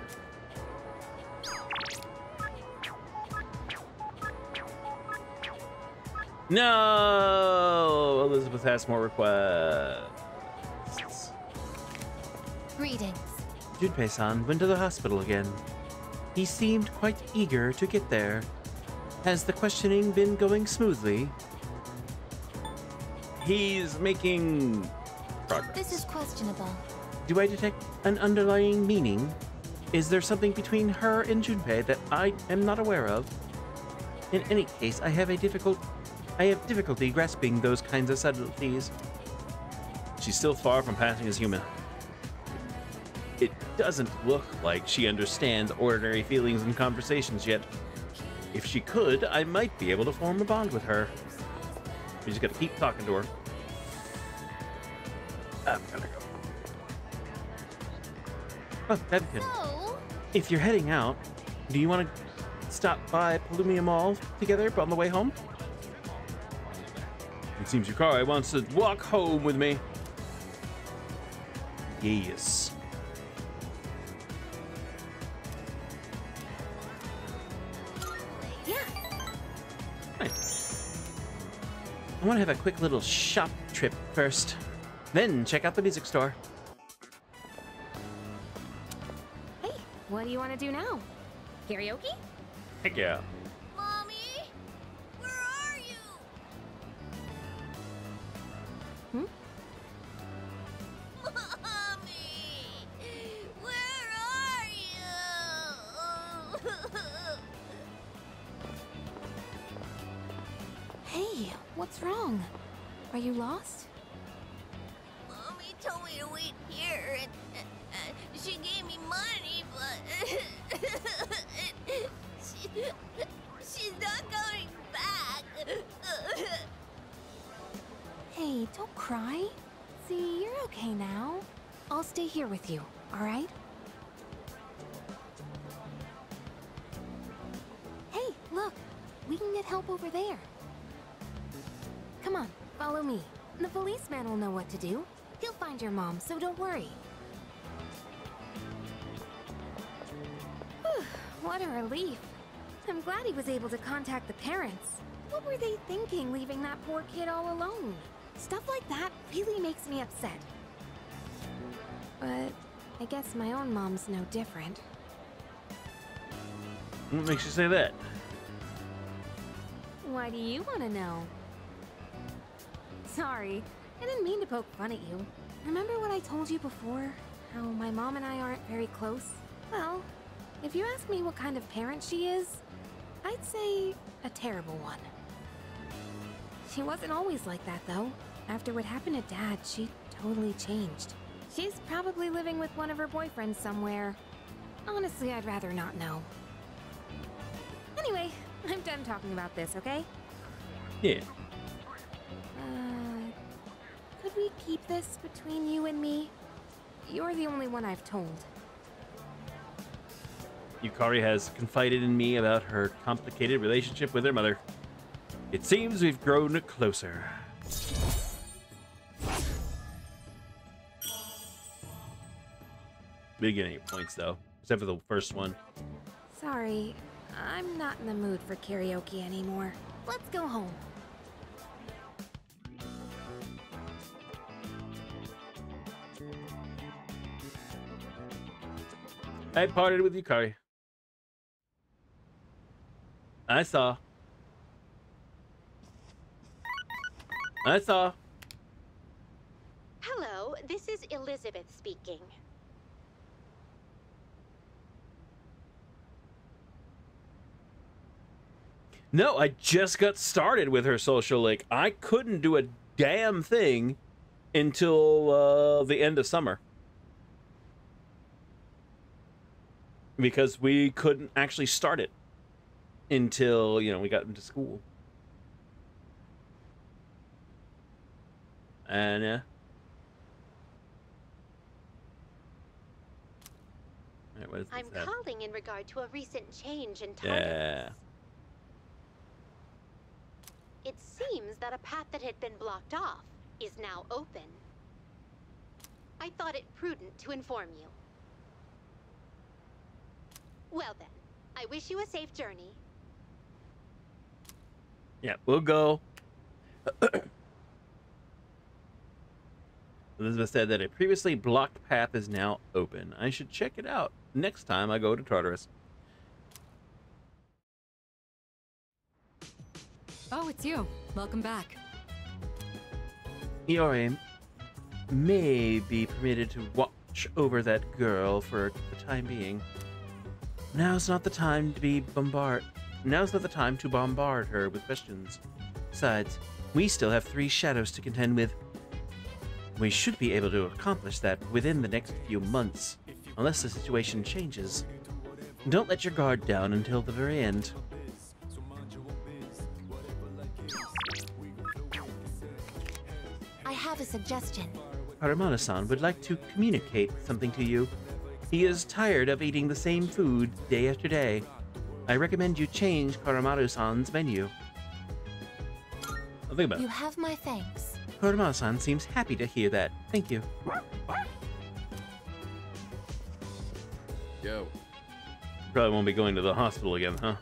No, Elizabeth has more requests. Greetings. Junpei-san went to the hospital again. He seemed quite eager to get there. Has the questioning been going smoothly? He's making progress. This is questionable. Do I detect an underlying meaning? Is there something between her and Junpei that I am not aware of? In any case, I have a difficult... I have difficulty grasping those kinds of subtleties. She's still far from passing as human. It doesn't look like she understands ordinary feelings and conversations yet. If she could, I might be able to form a bond with her. We just gotta keep talking to her. I'm gonna go. Oh, that'd be good. Hello? If you're heading out, do you want to stop by Palumia Mall together on the way home? It seems Yukari wants to walk home with me. Yes. Yeah. Nice. I want to have a quick little shop trip first, then check out the music store. Hey, what do you want to do now? Karaoke? Heck yeah. What's wrong? Are you lost? Mommy told me to wait here, and uh, she gave me money, but she, she's not going back. Hey, don't cry. See, you're okay now. I'll stay here with you, all right? Hey, look, we can get help over there. Come on, follow me. The policeman will know what to do. He'll find your mom, so don't worry. Whew, what a relief. I'm glad he was able to contact the parents. What were they thinking, leaving that poor kid all alone? Stuff like that really makes me upset. But I guess my own mom's no different. What makes you say that? Why do you want to know? Sorry, I didn't mean to poke fun at you. Remember what I told you before? How my mom and I aren't very close? Well, if you ask me what kind of parent she is, I'd say a terrible one. She wasn't always like that, though. After what happened to Dad, she totally changed. She's probably living with one of her boyfriends somewhere. Honestly, I'd rather not know. Anyway, I'm done talking about this, okay? Yeah. Could we keep this between you and me? You're the only one I've told. Yukari has confided in me about her complicated relationship with her mother. It seems we've grown closer. We didn't get any points, though, except for the first one. Sorry, I'm not in the mood for karaoke anymore. Let's go home. I partied with Yukari. I saw. I saw. Hello, this is Elizabeth speaking. No, I just got started with her social link. I couldn't do a damn thing until uh, the end of summer. Because we couldn't actually start it until, you know, we got into school. And, uh, Right, what is this I'm have? calling in regard to a recent change in targets. Yeah. It seems that a path that had been blocked off is now open. I thought it prudent to inform you. Well then, I wish you a safe journey. Yeah, we'll go. Elizabeth said that a previously blocked path is now open. I should check it out next time I go to Tartarus. Oh, it's you. Welcome back. Iori may be permitted to watch over that girl for the time being. Now's not the time to be bombard. Now's not the time to bombard her with questions. Besides, we still have three shadows to contend with. We should be able to accomplish that within the next few months, unless the situation changes. Don't let your guard down until the very end. I have a suggestion. Harimana-san would like to communicate something to you. He is tired of eating the same food day after day. I recommend you change Koromaru-san's menu. I'll think about it. You have my thanks. Koromaru-san seems happy to hear that. Thank you. Yo. Probably won't be going to the hospital again, huh?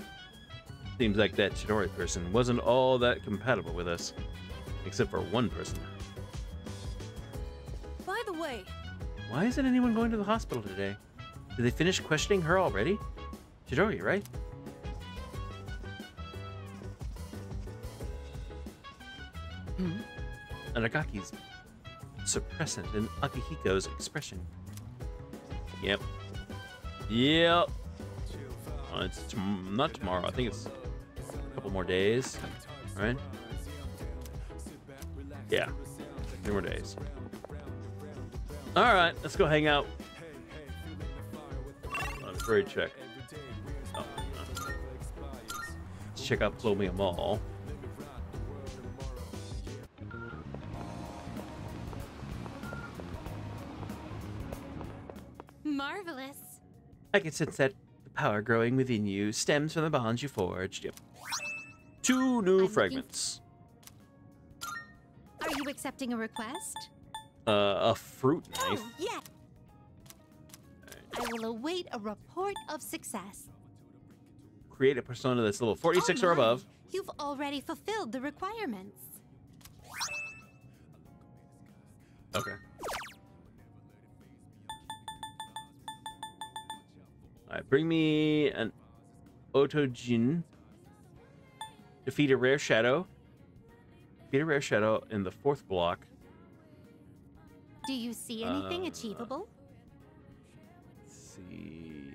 Seems like that Chidori person wasn't all that compatible with us. Except for one person. By the way... Why isn't anyone going to the hospital today? Did they finish questioning her already? Chidori, right? Hmm? Aragaki's suppressant and Akihiko's expression. Yep. Yep. Oh, it's t not tomorrow. I think it's a couple more days. Right? Yeah. Three more days. All right. Let's go hang out. Let's oh, grade check. Oh, no. Let's check out Plomia Mall. Marvelous. I can sense that the power growing within you stems from the bonds you forged. Yep. Two new I'm fragments. Are you accepting a request? Uh, a fruit knife. Oh, yeah. Right. I will await a report of success. Create a persona that's level forty-six oh or above. You've already fulfilled the requirements. Okay. Alright, bring me an Otojin. Defeat a rare shadow. Defeat a rare shadow in the fourth block. Do you see anything uh, achievable? Let's see.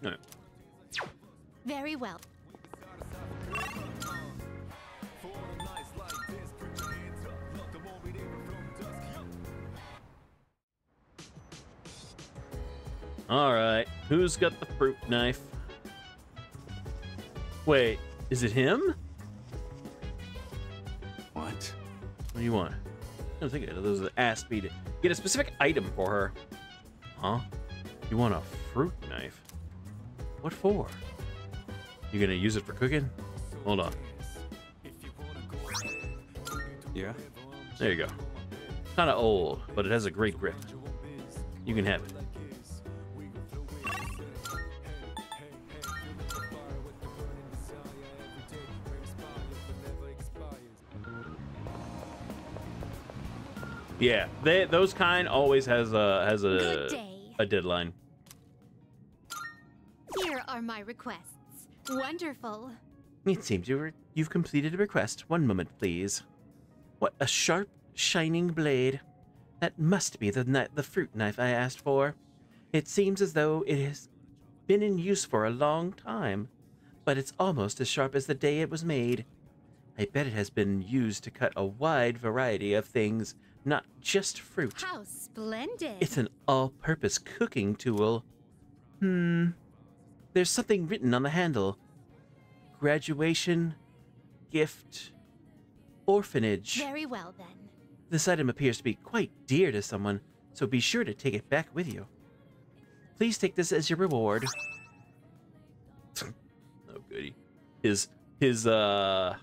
No. Very well. All right, who's got the fruit knife? Wait, is it him? What? What do you want? I don't think those are asked me to get a specific item for her. Huh? You want a fruit knife? What for? You gonna use it for cooking? Hold on. Yeah. There you go. Kind of old, but it has a great grip. You can have it. Yeah, they, those kind always has a has a a deadline. Here are my requests. Wonderful. It seems you were you've completed a request. One moment, please. What a sharp, shining blade! That must be the the fruit knife I asked for. It seems as though it has been in use for a long time, but it's almost as sharp as the day it was made. I bet it has been used to cut a wide variety of things. Not just fruit. How splendid. It's an all-purpose cooking tool. Hmm. There's something written on the handle. Graduation gift orphanage. Very well, then. This item appears to be quite dear to someone, so be sure to take it back with you. Please take this as your reward. Oh, goody. His, his, uh...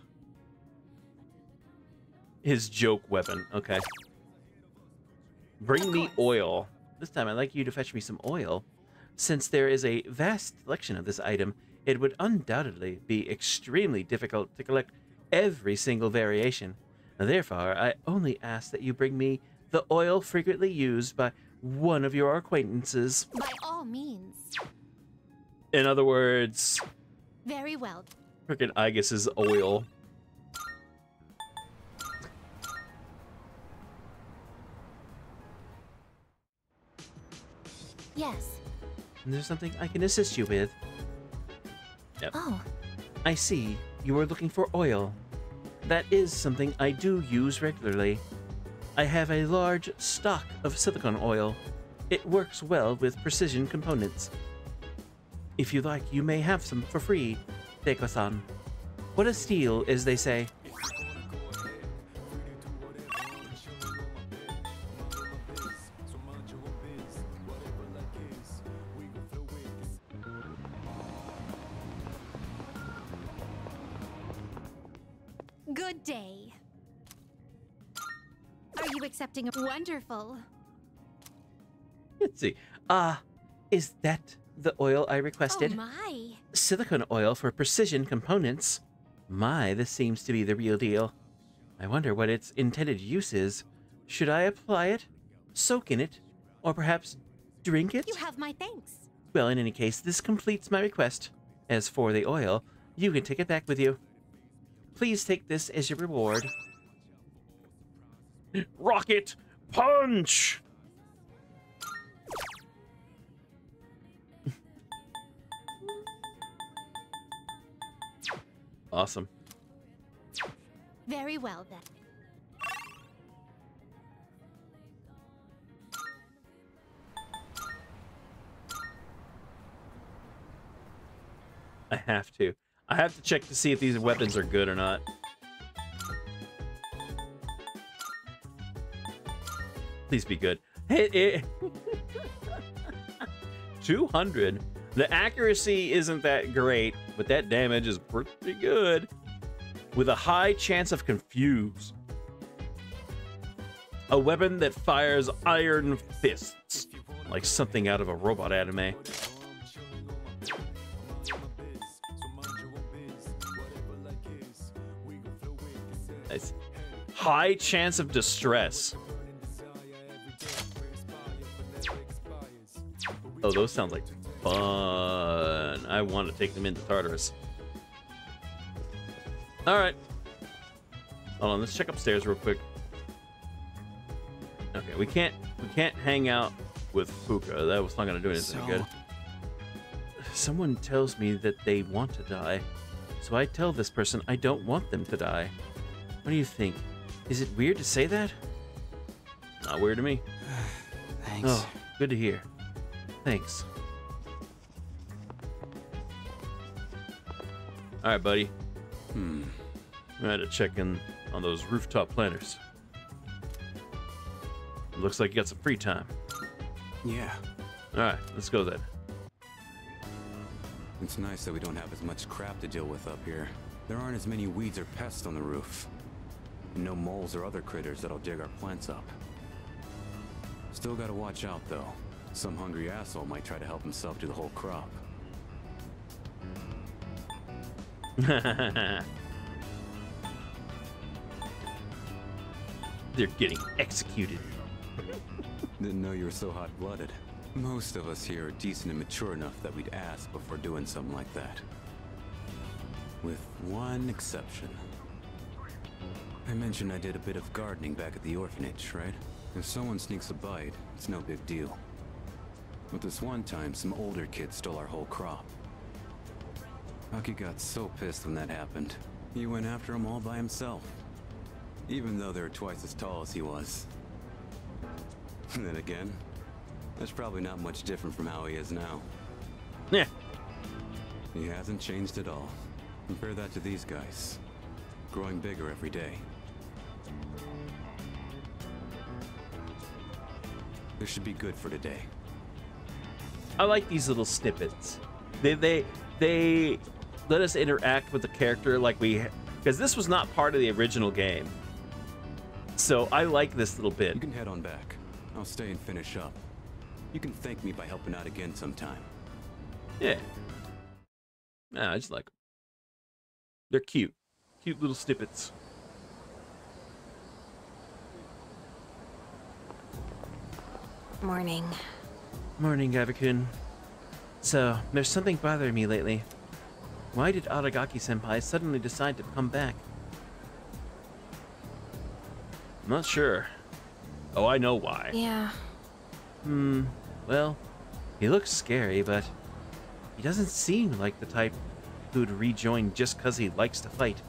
his joke weapon. Okay. Bring me oil. This time I'd like you to fetch me some oil. Since there is a vast selection of this item, it would undoubtedly be extremely difficult to collect every single variation. Therefore, I only ask that you bring me the oil frequently used by one of your acquaintances. By all means. In other words... Very well. Frickin' Igus's oil. Yes. And there's something I can assist you with. Yep. Oh. I see. You were looking for oil. That is something I do use regularly. I have a large stock of silicone oil. It works well with precision components. If you like, you may have some for free, Deko-san. What a steal, as they say. Good day. Are you accepting a wonderful? Let's see. Ah, uh, is that the oil I requested? Oh my. Silicone oil for precision components. My, this seems to be the real deal. I wonder what its intended use is. Should I apply it, soak in it, or perhaps drink it? You have my thanks. Well, in any case, this completes my request. As for the oil, you can take it back with you. Please take this as your reward. Rocket punch! Awesome. Very well, then. I have to. I have to check to see if these weapons are good or not. Please be good. Hey, hey. two hundred. The accuracy isn't that great, but that damage is pretty good. With a high chance of confuse. A weapon that fires iron fists. Like something out of a robot anime. Nice. High chance of distress. Oh, those sound like fun. I want to take them into Tartarus. Alright. Hold on, let's check upstairs real quick. Okay, we can't we can't hang out with Fuka. That was not gonna do anything so... good. Someone tells me that they want to die. So I tell this person I don't want them to die. What do you think? Is it weird to say that? Not weird to me. Thanks. Oh, good to hear. Thanks. All right, buddy. Hmm. I had to check in on those rooftop planters. It looks like you got some free time. Yeah. All right, let's go then. It's nice that we don't have as much crap to deal with up here. There aren't as many weeds or pests on the roof. No moles or other critters that'll dig our plants up. Still gotta watch out though. Some hungry asshole might try to help himself to the whole crop. They're getting executed. Didn't know you were so hot-blooded. Most of us here are decent and mature enough that we'd ask before doing something like that. With one exception. I mentioned I did a bit of gardening back at the orphanage, right? If someone sneaks a bite, it's no big deal. But this one time, some older kid stole our whole crop. Aki got so pissed when that happened. He went after him all by himself. Even though they were twice as tall as he was. And then again, that's probably not much different from how he is now. Yeah. He hasn't changed at all. Compare that to these guys. growing bigger every day. This should be good for today. I like these little snippets. They they they let us interact with the character like we, because this was not part of the original game. So I like this little bit. You can head on back. I'll stay and finish up. You can thank me by helping out again sometime. Yeah. Nah, I just like them. They're cute. Cute little snippets. Morning. Morning, Guyver-kun. So, there's something bothering me lately. Why did Aragaki-senpai suddenly decide to come back? I'm not sure. Oh, I know why. Yeah. Hmm, well, he looks scary, but he doesn't seem like the type who'd rejoin just because he likes to fight.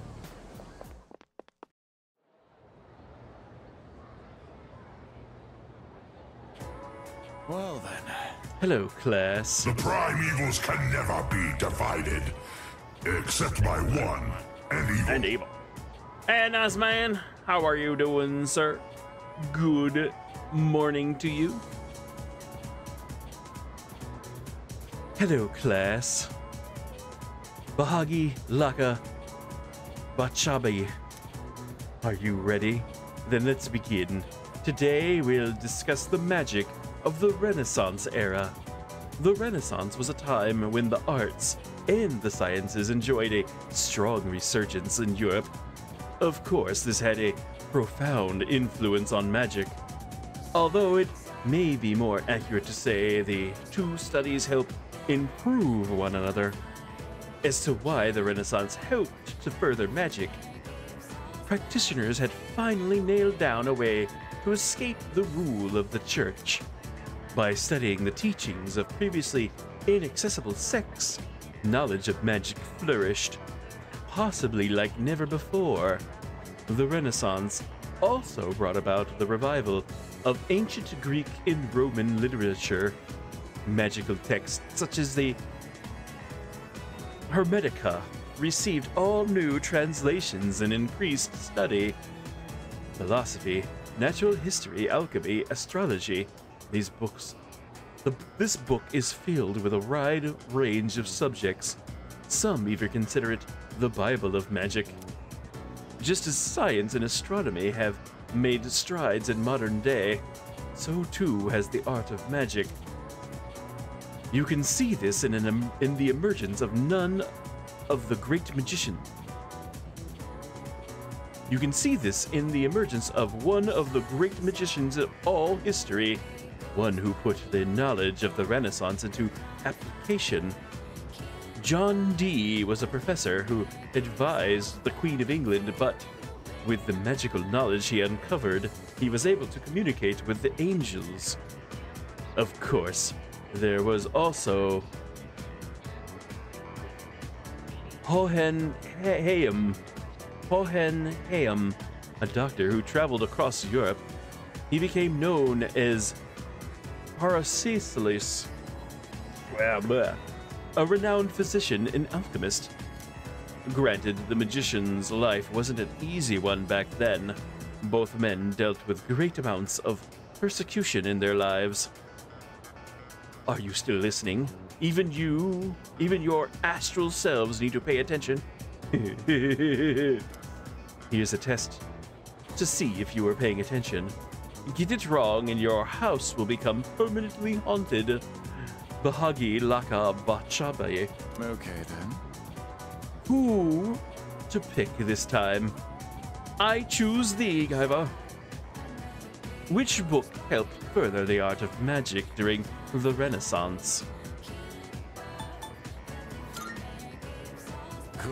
Well then. Hello, class. The prime evils can never be divided, except by one, and evil. And evil. And us, man. How are you doing, sir? Good morning to you. Hello, class. Bahagi Laka Bachabi. Are you ready? Then let's begin. Today we'll discuss the magic of the Renaissance era. The Renaissance was a time when the arts and the sciences enjoyed a strong resurgence in Europe. Of course, this had a profound influence on magic. Although it may be more accurate to say the two studies help improve one another. As to why the Renaissance helped to further magic, practitioners had finally nailed down a way to escape the rule of the church. By studying the teachings of previously inaccessible sects, knowledge of magic flourished, possibly like never before. The Renaissance also brought about the revival of ancient Greek and Roman literature. Magical texts such as the Hermetica received all new translations and increased study. Philosophy, natural history, alchemy, astrology. These books. The, this book is filled with a wide range of subjects. Some even consider it the Bible of magic. Just as science and astronomy have made strides in modern day, so too has the art of magic. You can see this in, an, in the emergence of none of the great magician. You can see this in the emergence of one of the great magicians of all history, one who put the knowledge of the Renaissance into application. John Dee was a professor who advised the Queen of England, but with the magical knowledge he uncovered, he was able to communicate with the angels. Of course, there was also Hohenheim, Hohenheim, a doctor who traveled across Europe. He became known as Paracelsus, a renowned physician and alchemist. Granted, the magician's life wasn't an easy one back then. Both men dealt with great amounts of persecution in their lives. Are you still listening? Even you, even your astral selves need to pay attention. Here's a test to see if you are paying attention. Get it wrong and your house will become permanently haunted. Bahagi Laka Bachabe. Okay then. Who to pick this time? I choose thee, Guyver. Which book helped further the art of magic during the Renaissance? Good.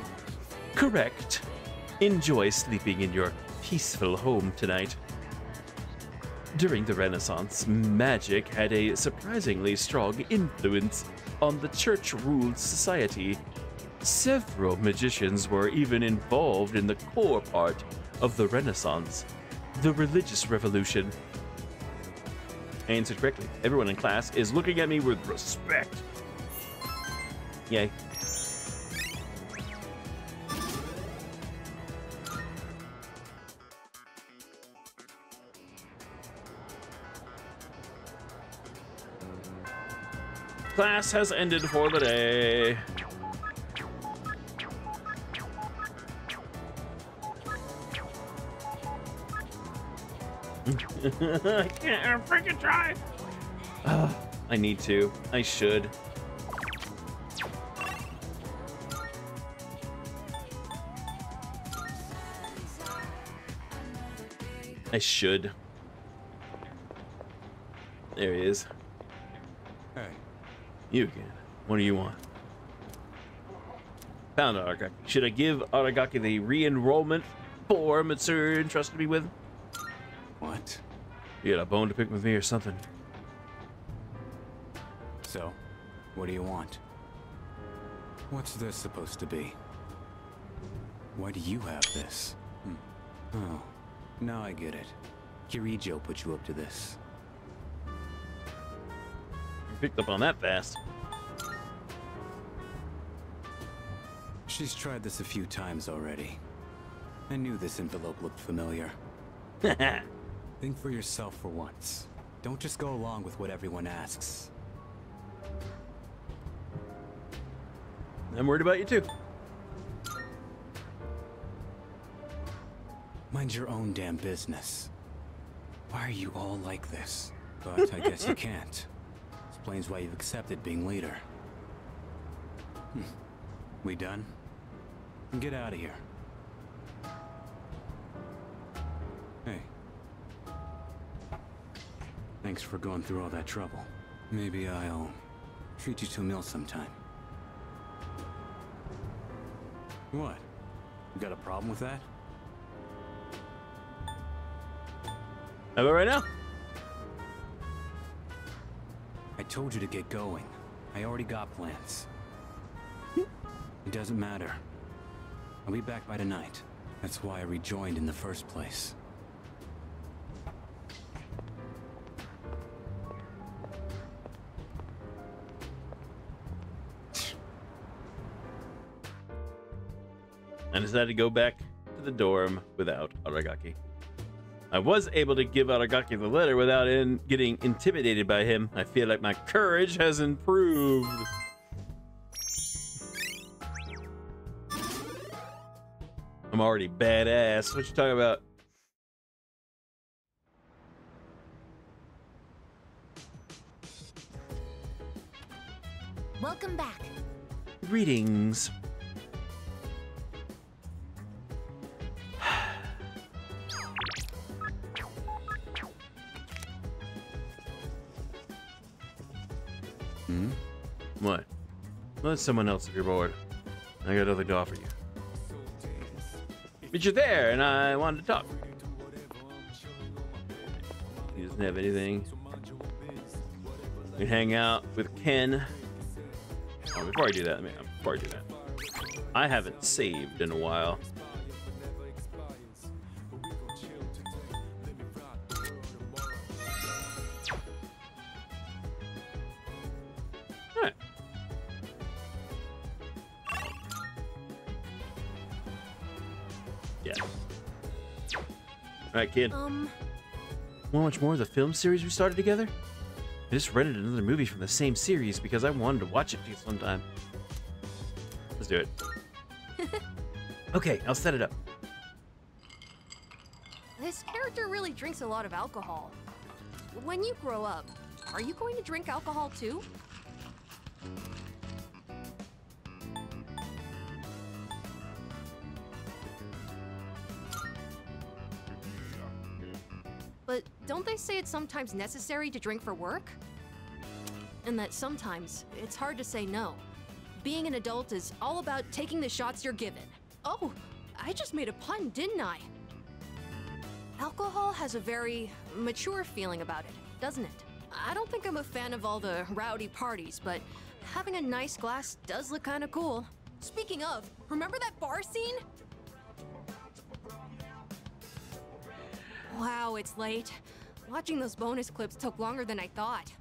Correct. Enjoy sleeping in your peaceful home tonight. During the Renaissance, magic had a surprisingly strong influence on the church-ruled society. Several magicians were even involved in the core part of the Renaissance, the religious revolution. Answered correctly. Everyone in class is looking at me with respect. Yay. Class has ended for the day. I can't freaking try. Uh, I need to. I should. I should. There he is. Hey. You again. What do you want? Found Aragaki. Should I give Aragaki the re-enrollment form Mitsuru entrusted me with? What? You got a bone to pick with me or something? So, what do you want? What's this supposed to be? Why do you have this? Oh, now I get it. Kirijo put you up to this. You picked up on that fast. She's tried this a few times already. I knew this envelope looked familiar. Think for yourself for once. Don't just go along with what everyone asks. I'm worried about you too. Mind your own damn business. Why are you all like this? But I guess you can't. Explains why you've accepted being leader. Hm. We done? Get out of here. Hey. Thanks for going through all that trouble. Maybe I'll treat you to a meal sometime. What? You got a problem with that? How about right now? I told you to get going. I already got plans. It doesn't matter. I'll be back by tonight. That's why I rejoined in the first place. And decided to go back to the dorm without Aragaki. I was able to give Aragaki the letter without in getting intimidated by him. I feel like my courage has improved. I'm already badass. What you talking about? Welcome back. Greetings. Hmm? What? Let someone else if you're bored. I got nothing to offer you. But you're there, and I wanted to talk. He doesn't have anything. We hang out with Ken. Oh, before I do that, I mean, before I do that, I haven't saved in a while. Alright, kid. Um, want to watch more of the film series we started together? I just rented another movie from the same series because I wanted to watch it sometime. Let's do it. Okay, I'll set it up. This character really drinks a lot of alcohol. When you grow up, are you going to drink alcohol too? Don't they say it's sometimes necessary to drink for work? And that sometimes it's hard to say no. Being an adult is all about taking the shots you're given. Oh, I just made a pun, didn't I? Alcohol has a very mature feeling about it, doesn't it? I don't think I'm a fan of all the rowdy parties, but having a nice glass does look kind of cool. Speaking of, remember that bar scene? Wow, it's late. Watching those bonus clips took longer than I thought.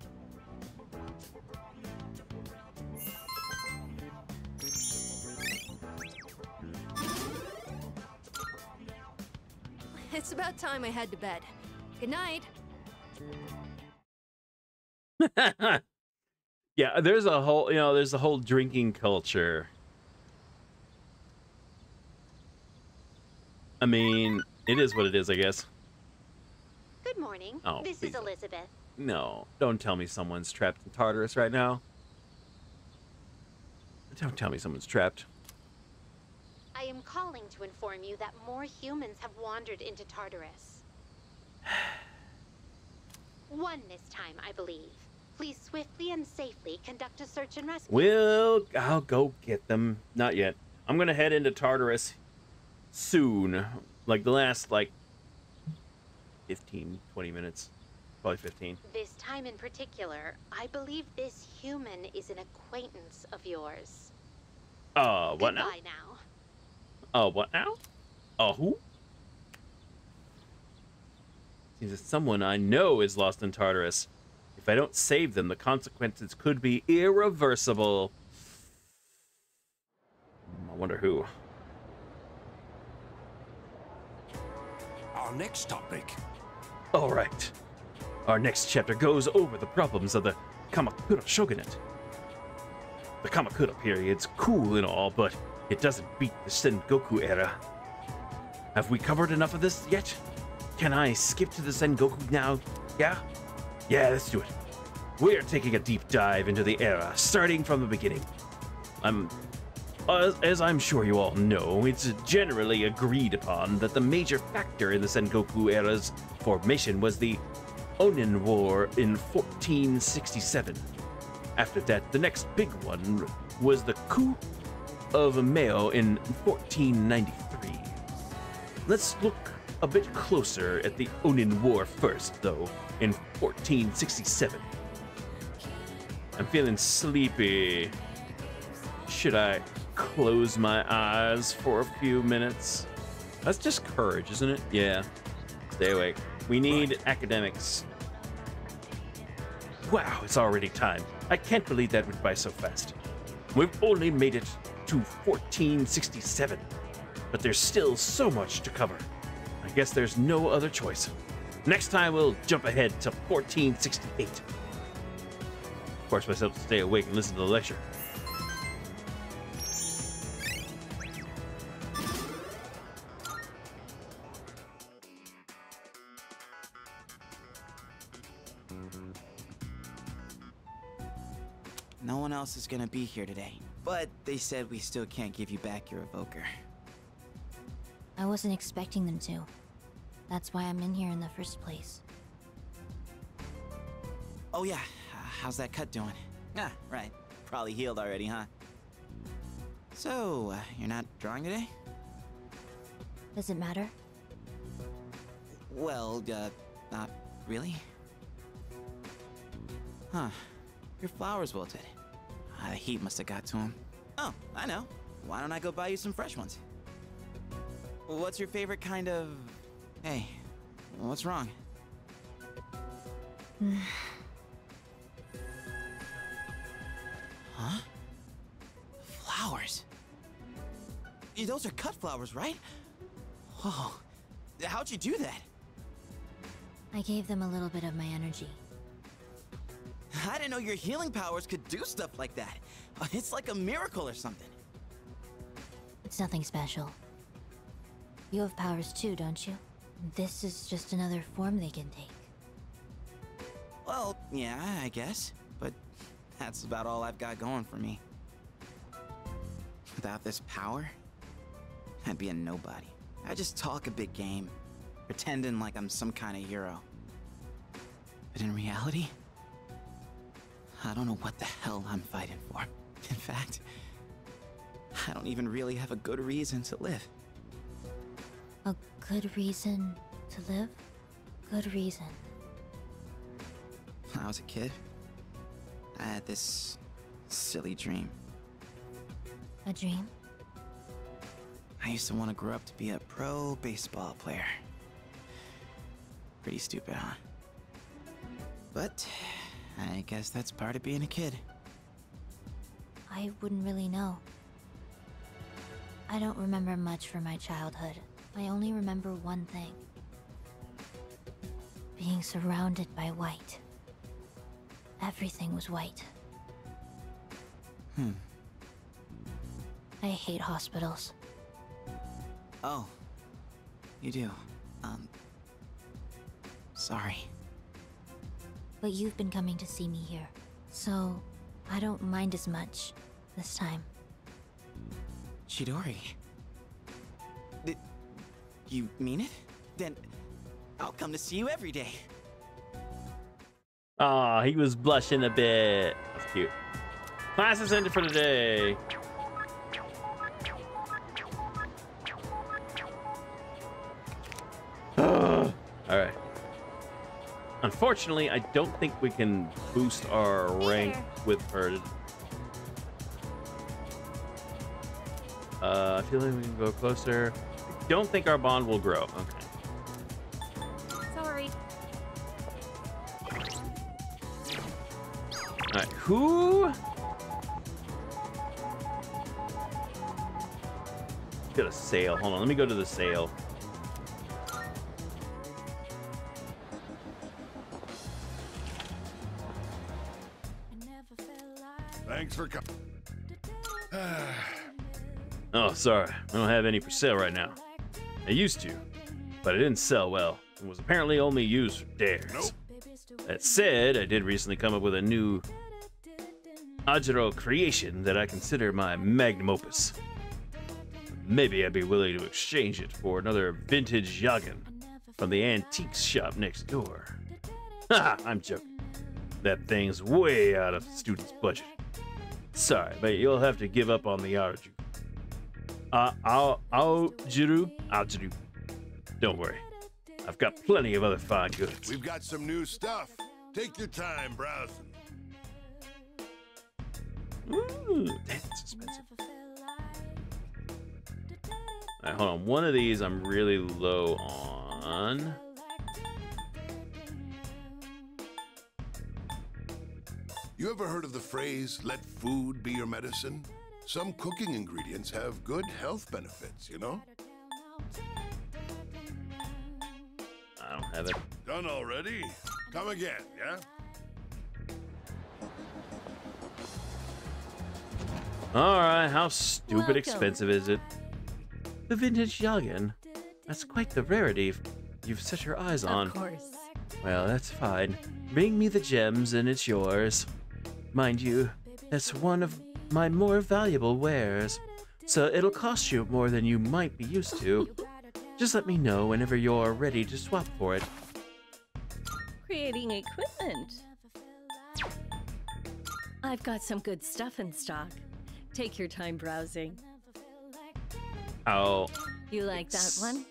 It's about time I head to bed. Good night. Yeah, there's a whole, you know, there's a whole drinking culture. I mean, it is what it is, I guess. Good morning. Oh, this please. is Elizabeth. No, don't tell me someone's trapped in Tartarus right now. Don't tell me someone's trapped. I am calling to inform you that more humans have wandered into Tartarus. One this time, I believe. Please swiftly and safely conduct a search and rescue. Well, I'll go get them. Not yet. I'm gonna head into Tartarus soon. Like the last, like, fifteen, twenty minutes. Probably fifteen. This time in particular, I believe this human is an acquaintance of yours. Oh, uh, what now? now? Oh, what now? Oh, uh, who? Seems that someone I know is lost in Tartarus. If I don't save them, the consequences could be irreversible. I wonder who. Our next topic. All right. Our next chapter goes over the problems of the Kamakura shogunate. The Kamakura period's cool and all, but it doesn't beat the Sengoku era. Have we covered enough of this yet? Can I skip to the Sengoku now? Yeah? Yeah, let's do it. We're taking a deep dive into the era, starting from the beginning. I'm, as, as I'm sure you all know, it's generally agreed upon that the major factor in the Sengoku era's formation was the Onin War in fourteen sixty-seven. After that, the next big one was the coup of Meio in fourteen ninety-three. Let's look a bit closer at the Onin War first, though, in fourteen sixty-seven. I'm feeling sleepy. Should I close my eyes for a few minutes? That's just courage, isn't it? Yeah. Stay awake. We need right. academics. Wow, it's already time. I can't believe that went by so fast. We've only made it to fourteen sixty-seven, but there's still so much to cover. I guess there's no other choice. Next time, we'll jump ahead to fourteen sixty-eight. Force myself to stay awake and listen to the lecture. No one else is gonna be here today, but they said we still can't give you back your evoker. I wasn't expecting them to. That's why I'm in here in the first place. Oh yeah, uh, how's that cut doing? Ah, right. Probably healed already, huh? So, uh, you're not drawing today? Does it matter? Well, uh, not really. Huh. Your flower's wilted. Ah, the heat must have got to him. Oh, I know. Why don't I go buy you some fresh ones? What's your favorite kind of... Hey, what's wrong? Huh? Flowers. Those are cut flowers, right? Whoa. How'd you do that? I gave them a little bit of my energy. I didn't know your healing powers could do stuff like that. It's like a miracle or something. It's nothing special. You have powers too, don't you? This is just another form they can take. Well, yeah, I guess. But that's about all I've got going for me. Without this power, I'd be a nobody. I just talk a big game, pretending like I'm some kind of hero. But in reality, I don't know what the hell I'm fighting for. In fact, I don't even really have a good reason to live. A good reason to live? Good reason. When I was a kid, I had this silly dream. A dream? I used to want to grow up to be a pro baseball player. Pretty stupid, huh? But I guess that's part of being a kid. I wouldn't really know. I don't remember much from my childhood. I only remember one thing. Being surrounded by white. Everything was white. Hmm. I hate hospitals. Oh. You do. Um... Sorry. But you've been coming to see me here, so I don't mind as much this time. Chidori... Th- you mean it? Then I'll come to see you every day. Aw, he was blushing a bit. That's cute. Class is ended for the day. All right. Unfortunately, I don't think we can boost our rank with her. Uh, I feel like we can go closer. I don't think our bond will grow. Okay. All right, who? Got a sale. Hold on, let me go to the sale. Thanks for coming. Oh, sorry, I don't have any for sale right now. I used to, but I didn't sell well. It was apparently only used for dares. Nope. That said, I did recently come up with a new Ajiro creation that I consider my magnum opus. Maybe I'd be willing to exchange it for another vintage Yagen from the antique shop next door. Haha, I'm joking. That thing's way out of the student's budget. Sorry, but you'll have to give up on the Ajiro. Uh, I'll, I'll, Jiru, Ajiro. Don't worry. I've got plenty of other fine goods. We've got some new stuff. Take your time browsing. Ooh, that's expensive. All right, hold on. One of these I'm really low on. You ever heard of the phrase, let food be your medicine? Some cooking ingredients have good health benefits, you know? I don't have it. Done already? Come again, yeah? Alright, how stupid Welcome. expensive is it? The vintage Yagen? That's quite the rarity you've set your eyes on. Of course. Well, that's fine. Bring me the gems and it's yours. Mind you, that's one of my more valuable wares, so it'll cost you more than you might be used to. Just let me know whenever you're ready to swap for it. Creating equipment. I've got some good stuff in stock. Take your time browsing. Oh. You like that one?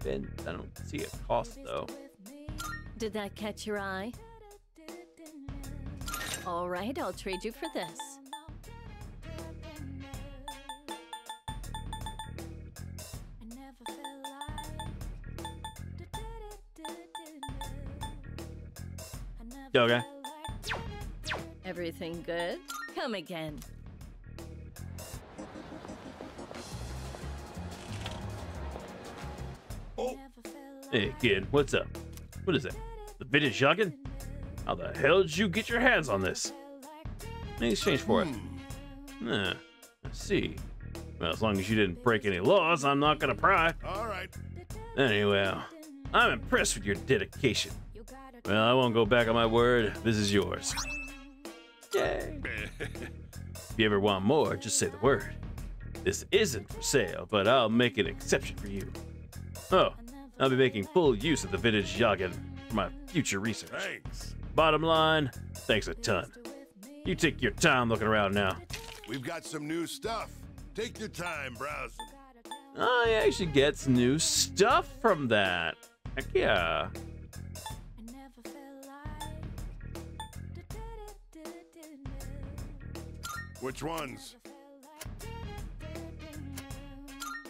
Then I don't see it cost though. Did that catch your eye? All right, I'll trade you for this. Okay. Everything good? Come again. Oh. Hey, kid, what's up? What is that? The vintage Yagen? How the hell did you get your hands on this? In exchange for it. Hmm. Nah, I see. Well, as long as you didn't break any laws, I'm not gonna pry. Alright. Anyway, I'm impressed with your dedication. Well, I won't go back on my word. This is yours. Yay. If you ever want more, just say the word. This isn't for sale, but I'll make an exception for you. Oh, I'll be making full use of the vintage Yagen for my future research. Thanks. Bottom line, thanks a ton. You take your time looking around now. We've got some new stuff. Take your time browsing. I actually get new stuff from that. Heck yeah. Which ones?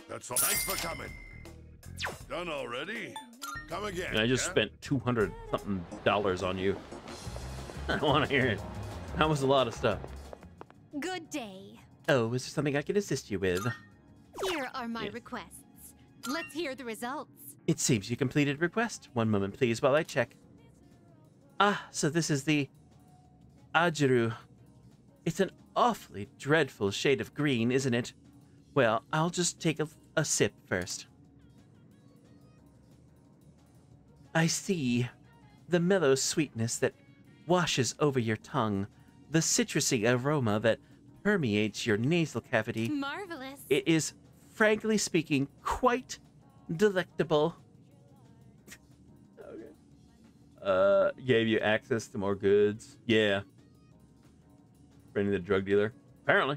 That's all. Thanks for coming. Done already? Come again. And I just yeah? spent two hundred something dollars on you. I don't want to hear it. That was a lot of stuff. Good day. Oh, is there something I can assist you with? Here are my yes. requests. Let's hear the results. It seems you completed request. One moment, please, while I check. Ah, so this is the Ajiru. It's an awfully dreadful shade of green, isn't it? Well, I'll just take a, a sip first. I see. The mellow sweetness that washes over your tongue. The citrusy aroma that permeates your nasal cavity. Marvelous. It is, frankly speaking, quite delectable. Okay. Uh, gave you access to more goods. Yeah. Friendly the drug dealer. Apparently.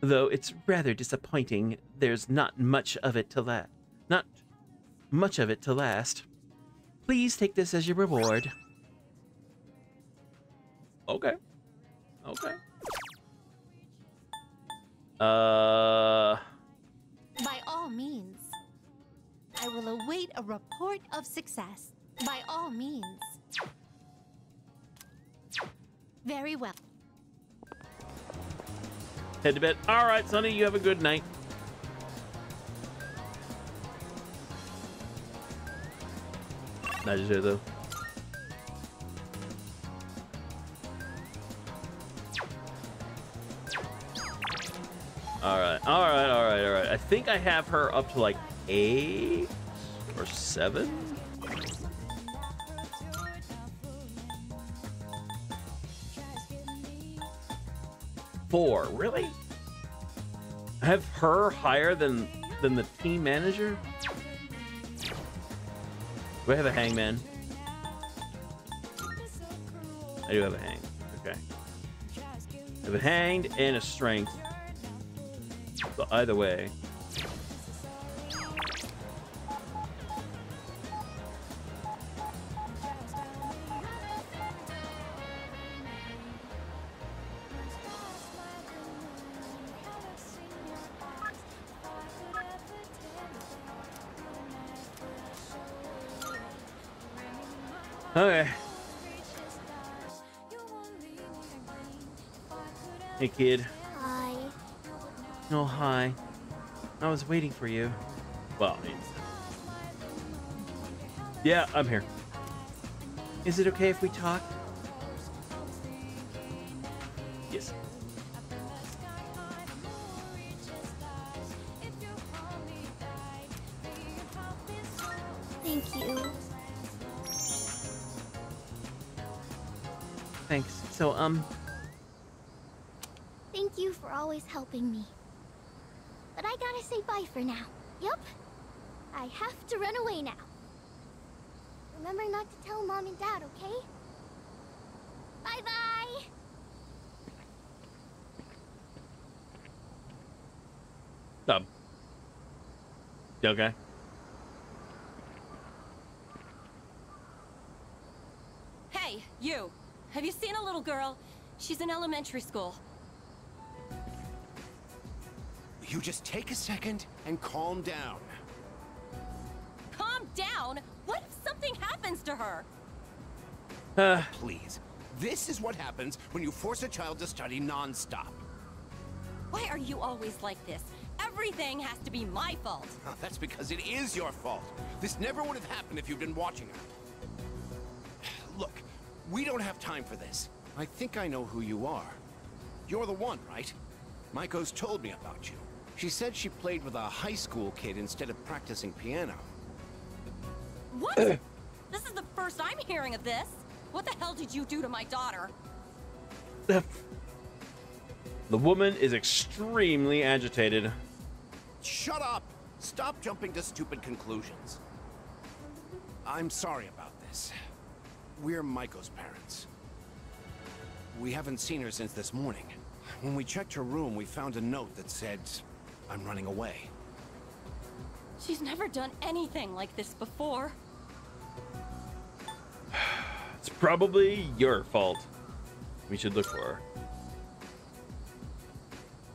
Though it's rather disappointing. There's not much of it to last. Not much of it to last. Please take this as your reward. Okay. Okay. Uh. By all means. I will await a report of success. By all means. Very well. Head to bed. All right, Sonny, you have a good night. Not just here, though. All right, all right, all right, all right. I think I have her up to like eight or seven. Four, really? I have her higher than than the team manager? Do I have a hangman? I do have a hang. Okay. I have a hanged and a strength. So either way. Okay. Hey, kid. Hi. Oh, hi. I was waiting for you. Well, I mean... Yeah, I'm here. Is it okay if we talk? Yes. Thank you. Thanks. So, um... Thank you for always helping me. But I gotta say bye for now. Yep. I have to run away now. Remember not to tell Mom and Dad, okay? Bye-bye! Stop. You okay? Hey, you! Have you seen a little girl? She's in elementary school. You just take a second and calm down. Calm down? What if something happens to her? Uh. Please. This is what happens when you force a child to study non-stop. Why are you always like this? Everything has to be my fault. Oh, that's because it is your fault. This never would have happened if you'd been watching her. Look. We don't have time for this. I think I know who you are. You're the one, right? Maiko's told me about you. She said she played with a high school kid instead of practicing piano. What? This is the first I'm hearing of this. What the hell did you do to my daughter? The woman is extremely agitated. Shut up! Stop jumping to stupid conclusions. I'm sorry about this. We're Maiko's parents. We haven't seen her since this morning. When we checked her room, we found a note that said, I'm running away. She's never done anything like this before. It's probably your fault. We should look for her.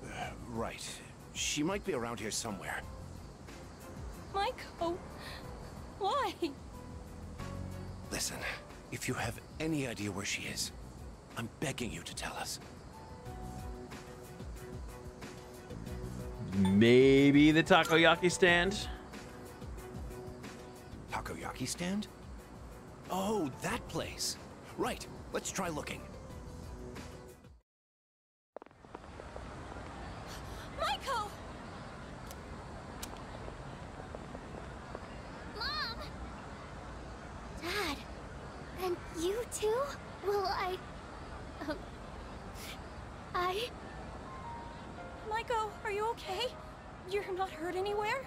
Uh, right. She might be around here somewhere. Maiko, why? Listen. If you have any idea where she is, I'm begging you to tell us. Maybe the takoyaki stand? Takoyaki stand? Oh, that place. Right, let's try looking. Maiko! Mom! Dad, and you too? Well, I... Um, I... Maiko, are you okay? You're not hurt anywhere?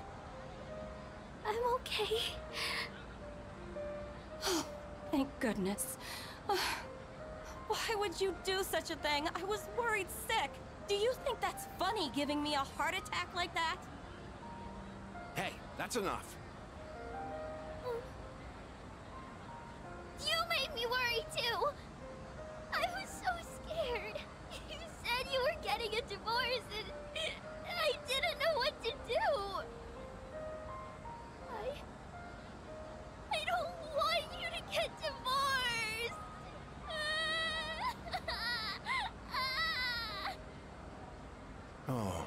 I'm okay. Oh, thank goodness. Why would you do such a thing? I was worried sick. Do you think that's funny, giving me a heart attack like that? Hey, that's enough. You made me worry too. I was so scared. You said you were getting a divorce and I didn't know what to do. I... I don't want you to get divorced! Oh,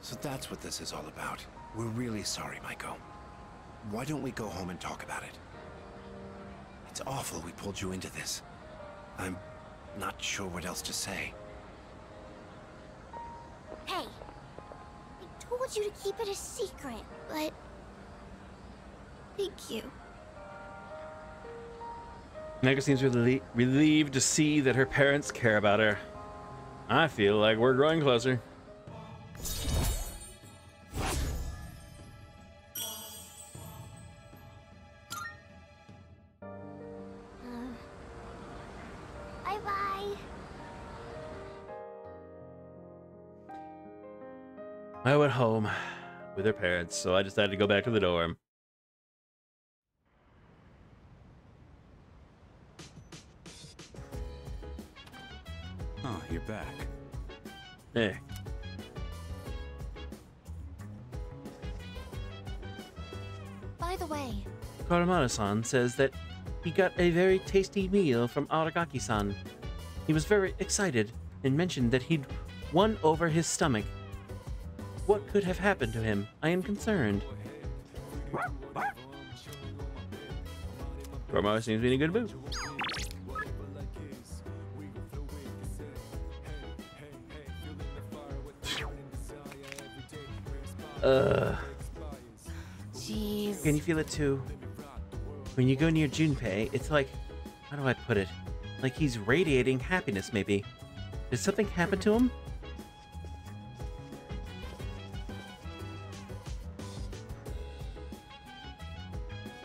so that's what this is all about. We're really sorry, Maiko. Why don't we go home and talk about it? It's awful we pulled you into this. I'm not sure what else to say. Hey, I told you to keep it a secret, but... Thank you. Neko seems relie relieved to see that her parents care about her. I feel like we're growing closer. Bye-bye. Uh, I went home with her parents, so I decided to go back to the dorm. Oh, you're back. Hey. By the way, Koromaru-san says that he got a very tasty meal from Aragaki-san. He was very excited and mentioned that he'd won over his stomach. What could have happened to him? I am concerned. Koromaru seems to be in a good mood. Uh, Jeez. Can you feel it too? When you go near Junpei, it's like, how do I put it? Like he's radiating happiness, maybe. Did something happen to him?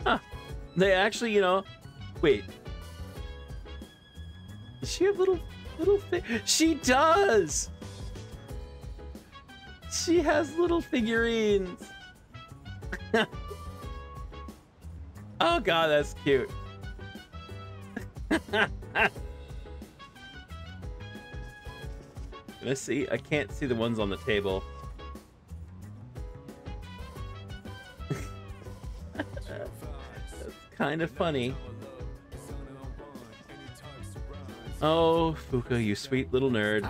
Huh. They actually, you know, wait. Is she a little, little thing? She does! She has little figurines. Oh god, that's cute. Let's see. I can't see the ones on the table. That's kind of funny. Oh, Fuka, you sweet little nerd.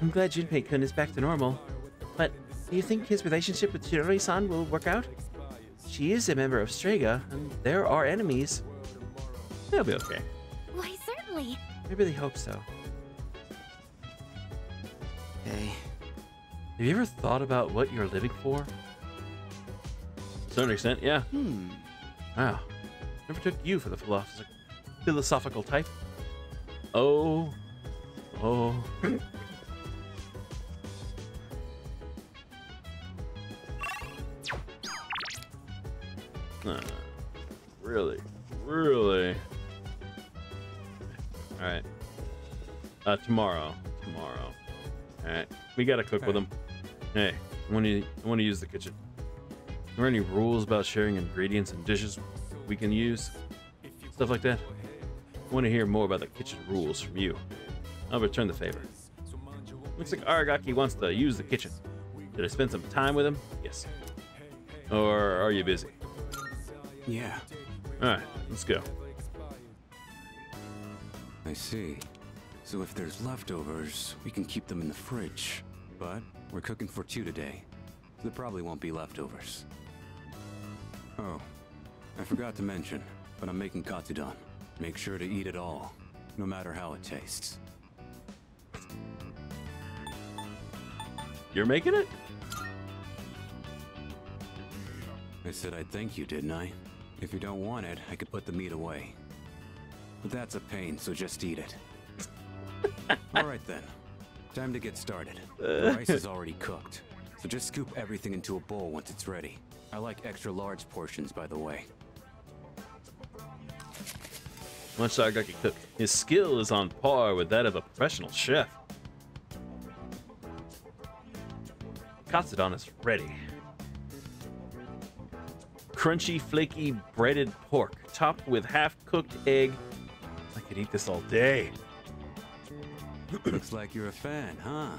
I'm glad Junpei-kun is back to normal, but do you think his relationship with Chidori-san will work out? She is a member of Strega, and there are enemies. They'll be okay. Why, certainly. I really hope so. Hey. Have you ever thought about what you're living for? To some extent, yeah. Hmm. Wow. Never took you for the philosoph philosophical type. Oh. Oh. Uh, really? Really? Alright. Uh, tomorrow. Tomorrow. Alright. We gotta cook with them. Hey, I wanna, I wanna use the kitchen. Are there any rules about sharing ingredients and dishes we can use? Stuff like that? I wanna hear more about the kitchen rules from you. I'll return the favor. Looks like Aragaki wants to use the kitchen. Did I spend some time with him? Yes. Or are you busy? Yeah. Alright, let's go. I see. So if there's leftovers, we can keep them in the fridge. But we're cooking for two today. So there probably won't be leftovers. Oh, I forgot to mention, but I'm making katsudon. Make sure to eat it all, no matter how it tastes. You're making it? I said I'd thank you, didn't I? If you don't want it, I could put the meat away. But that's a pain, so just eat it. Alright then. Time to get started. The rice is already cooked, so just scoop everything into a bowl once it's ready. I like extra large portions, by the way. Once Aragaki cooked, his skill is on par with that of a professional chef. Katsudon is ready. Crunchy, flaky, breaded pork, topped with half-cooked egg. I could eat this all day. Looks like you're a fan, huh?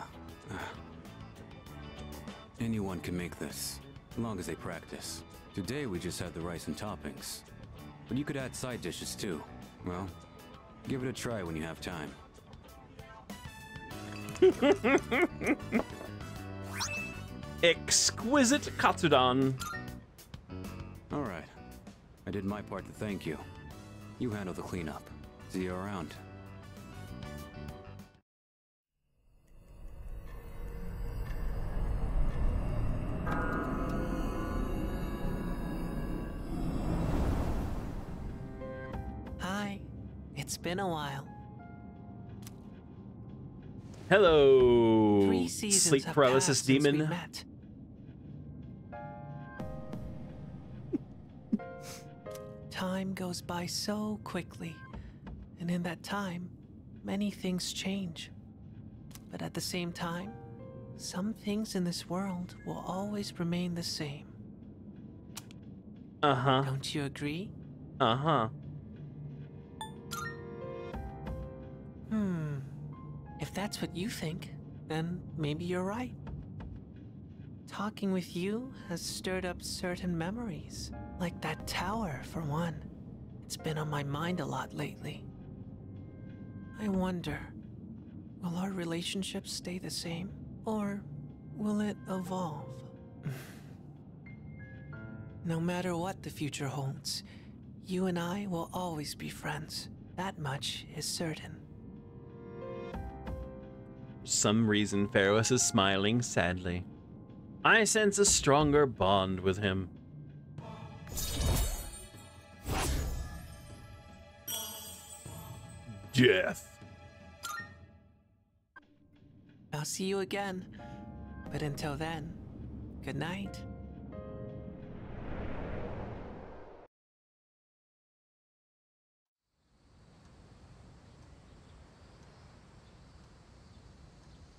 Anyone can make this, as long as they practice. Today we just had the rice and toppings, but you could add side dishes too. Well, give it a try when you have time. Exquisite katsudon. All right, I did my part to thank you. You handle the cleanup. See you around. Been a while. Hello, sleep paralysis demon. Time goes by so quickly, and in that time, many things change. But at the same time, some things in this world will always remain the same. Uh-huh. Don't you agree? Uh-huh. Hmm. If that's what you think, then maybe you're right. Talking with you has stirred up certain memories, like that tower, for one. It's been on my mind a lot lately. I wonder, will our relationship stay the same, or will it evolve? No matter what the future holds, you and I will always be friends. That much is certain. For some reason, Pharos is smiling sadly. I sense a stronger bond with him. Death. I'll see you again. But until then, good night.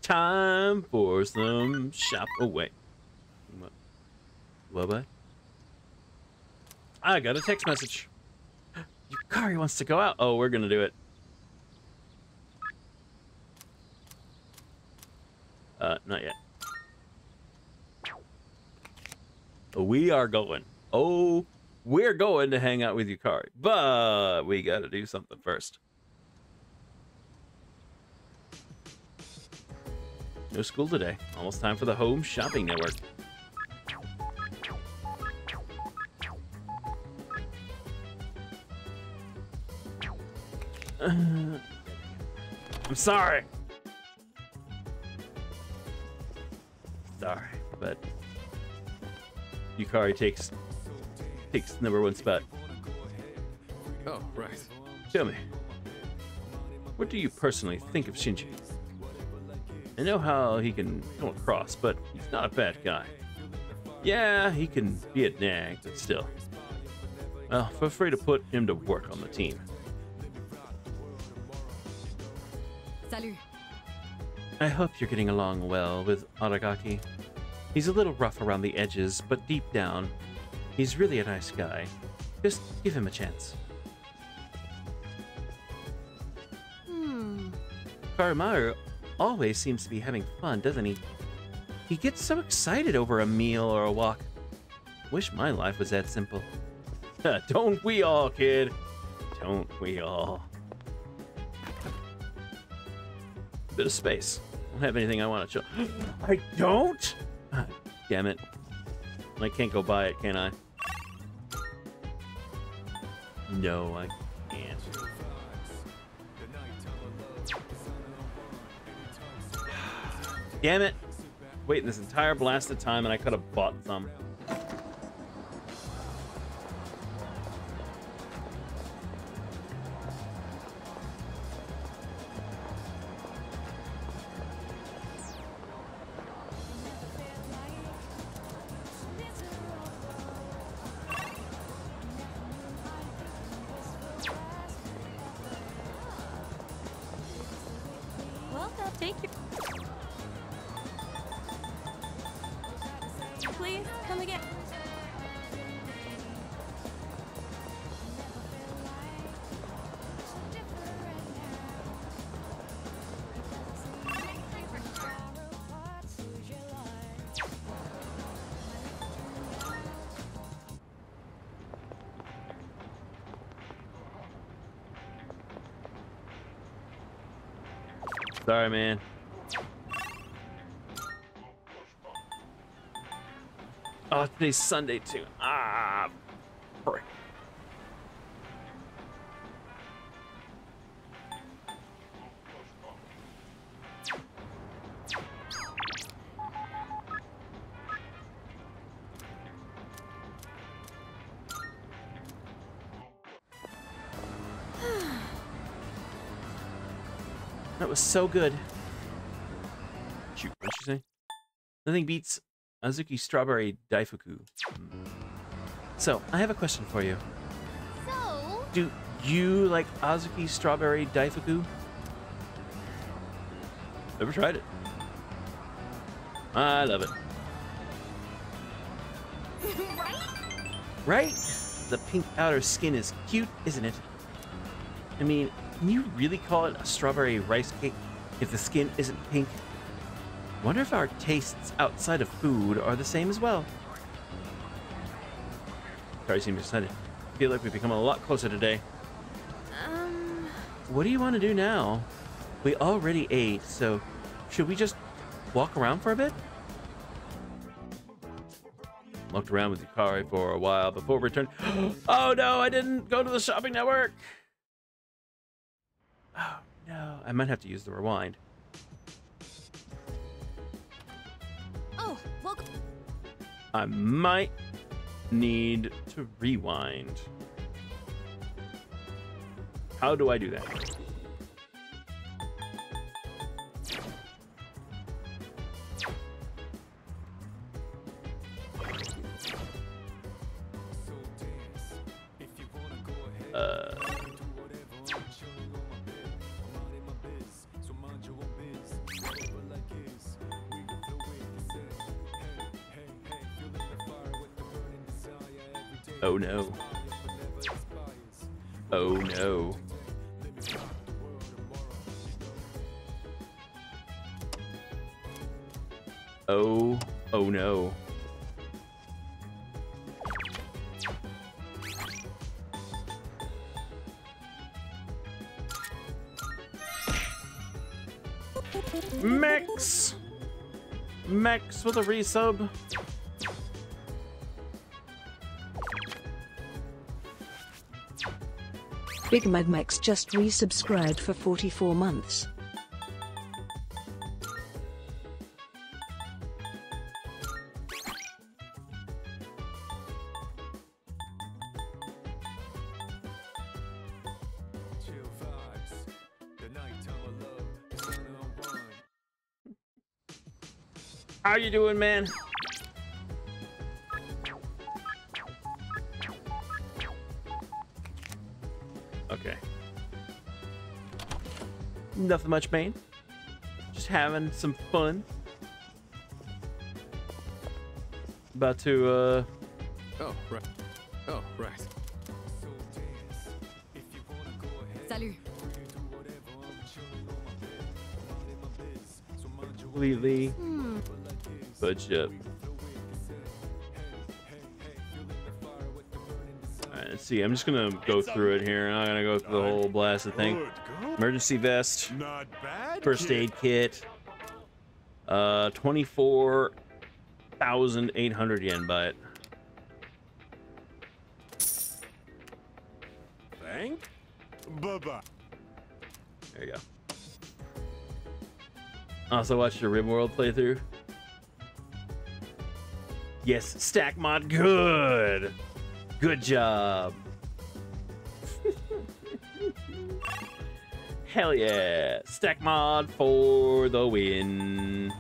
Time for some shop away. What? What? What? I got a text message. Yukari wants to go out. Oh, we're gonna do it. Uh, not yet. We are going. Oh, we're going to hang out with Yukari, but we gotta do something first. No school today. Almost time for the Home Shopping Network. Uh, I'm sorry. Sorry, but Yukari takes takes number one spot. Oh, right. Tell me, what do you personally think of Shinji? I know how he can come across, but he's not a bad guy. Yeah, he can be a nag, but still. Well, feel free to put him to work on the team. Salut. I hope you're getting along well with Aragaki. He's a little rough around the edges, but deep down, he's really a nice guy. Just give him a chance. Hmm. Koromaru always seems to be having fun, doesn't he? He gets so excited over a meal or a walk. Wish my life was that simple. Don't we all, kid? Don't we all? Bit of space. I don't have anything I want to show. I don't? Ah, damn it. I can't go buy it, can I? No, I can't. Damn it. waiting this entire blasted time, and I could have bought some. Sorry, man. Oh, today's Sunday, too. Ah, frick. So good. Shoot, what'd she say? Nothing beats Azuki Strawberry Daifuku. So, I have a question for you. So? Do you like Azuki Strawberry Daifuku? Never tried it. I love it. Right? Right? The pink outer skin is cute, isn't it? I mean, can you really call it a strawberry rice cake if the skin isn't pink? Wonder if our tastes outside of food are the same as well. Sorry, seems excited. Feel like we've become a lot closer today. Um. What do you want to do now? We already ate, so should we just walk around for a bit? Walked around with Yukari for a while before returning. Oh no, I didn't go to the shopping network. Oh, no. I might have to use the rewind. Oh, welcome. I might need to rewind. How do I do that? Oh no. Oh no. Oh, oh no. Max! Max with a resub. Big Mag Max just resubscribed for forty-four months. How you doing, man? Nothing much, man. Just having some fun. About to, uh... Oh, right. Oh, right. Salut. Completely hmm. budge up. Alright, let's see. I'm just gonna go through it here. I'm not gonna go through the whole blasted thing. Emergency vest, not bad, first aid kit, kit uh, twenty-four thousand eight hundred yen, buy it. Thank Bubba. There you go. Also watched your RimWorld playthrough. Yes, stack mod, good. Good job. Hell yeah, stack mod for the win.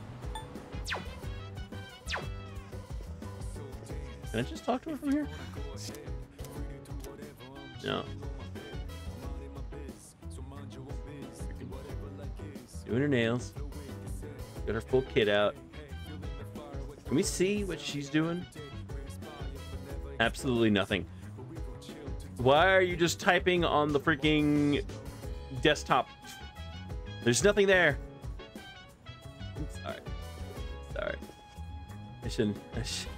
Can I just talk to her from here? No. Doing her nails. Got her full kit out. Can we see what she's doing? Absolutely nothing. Why are you just typing on the freaking desktop? There's nothing there. I'm sorry. Sorry. I shouldn't. I should.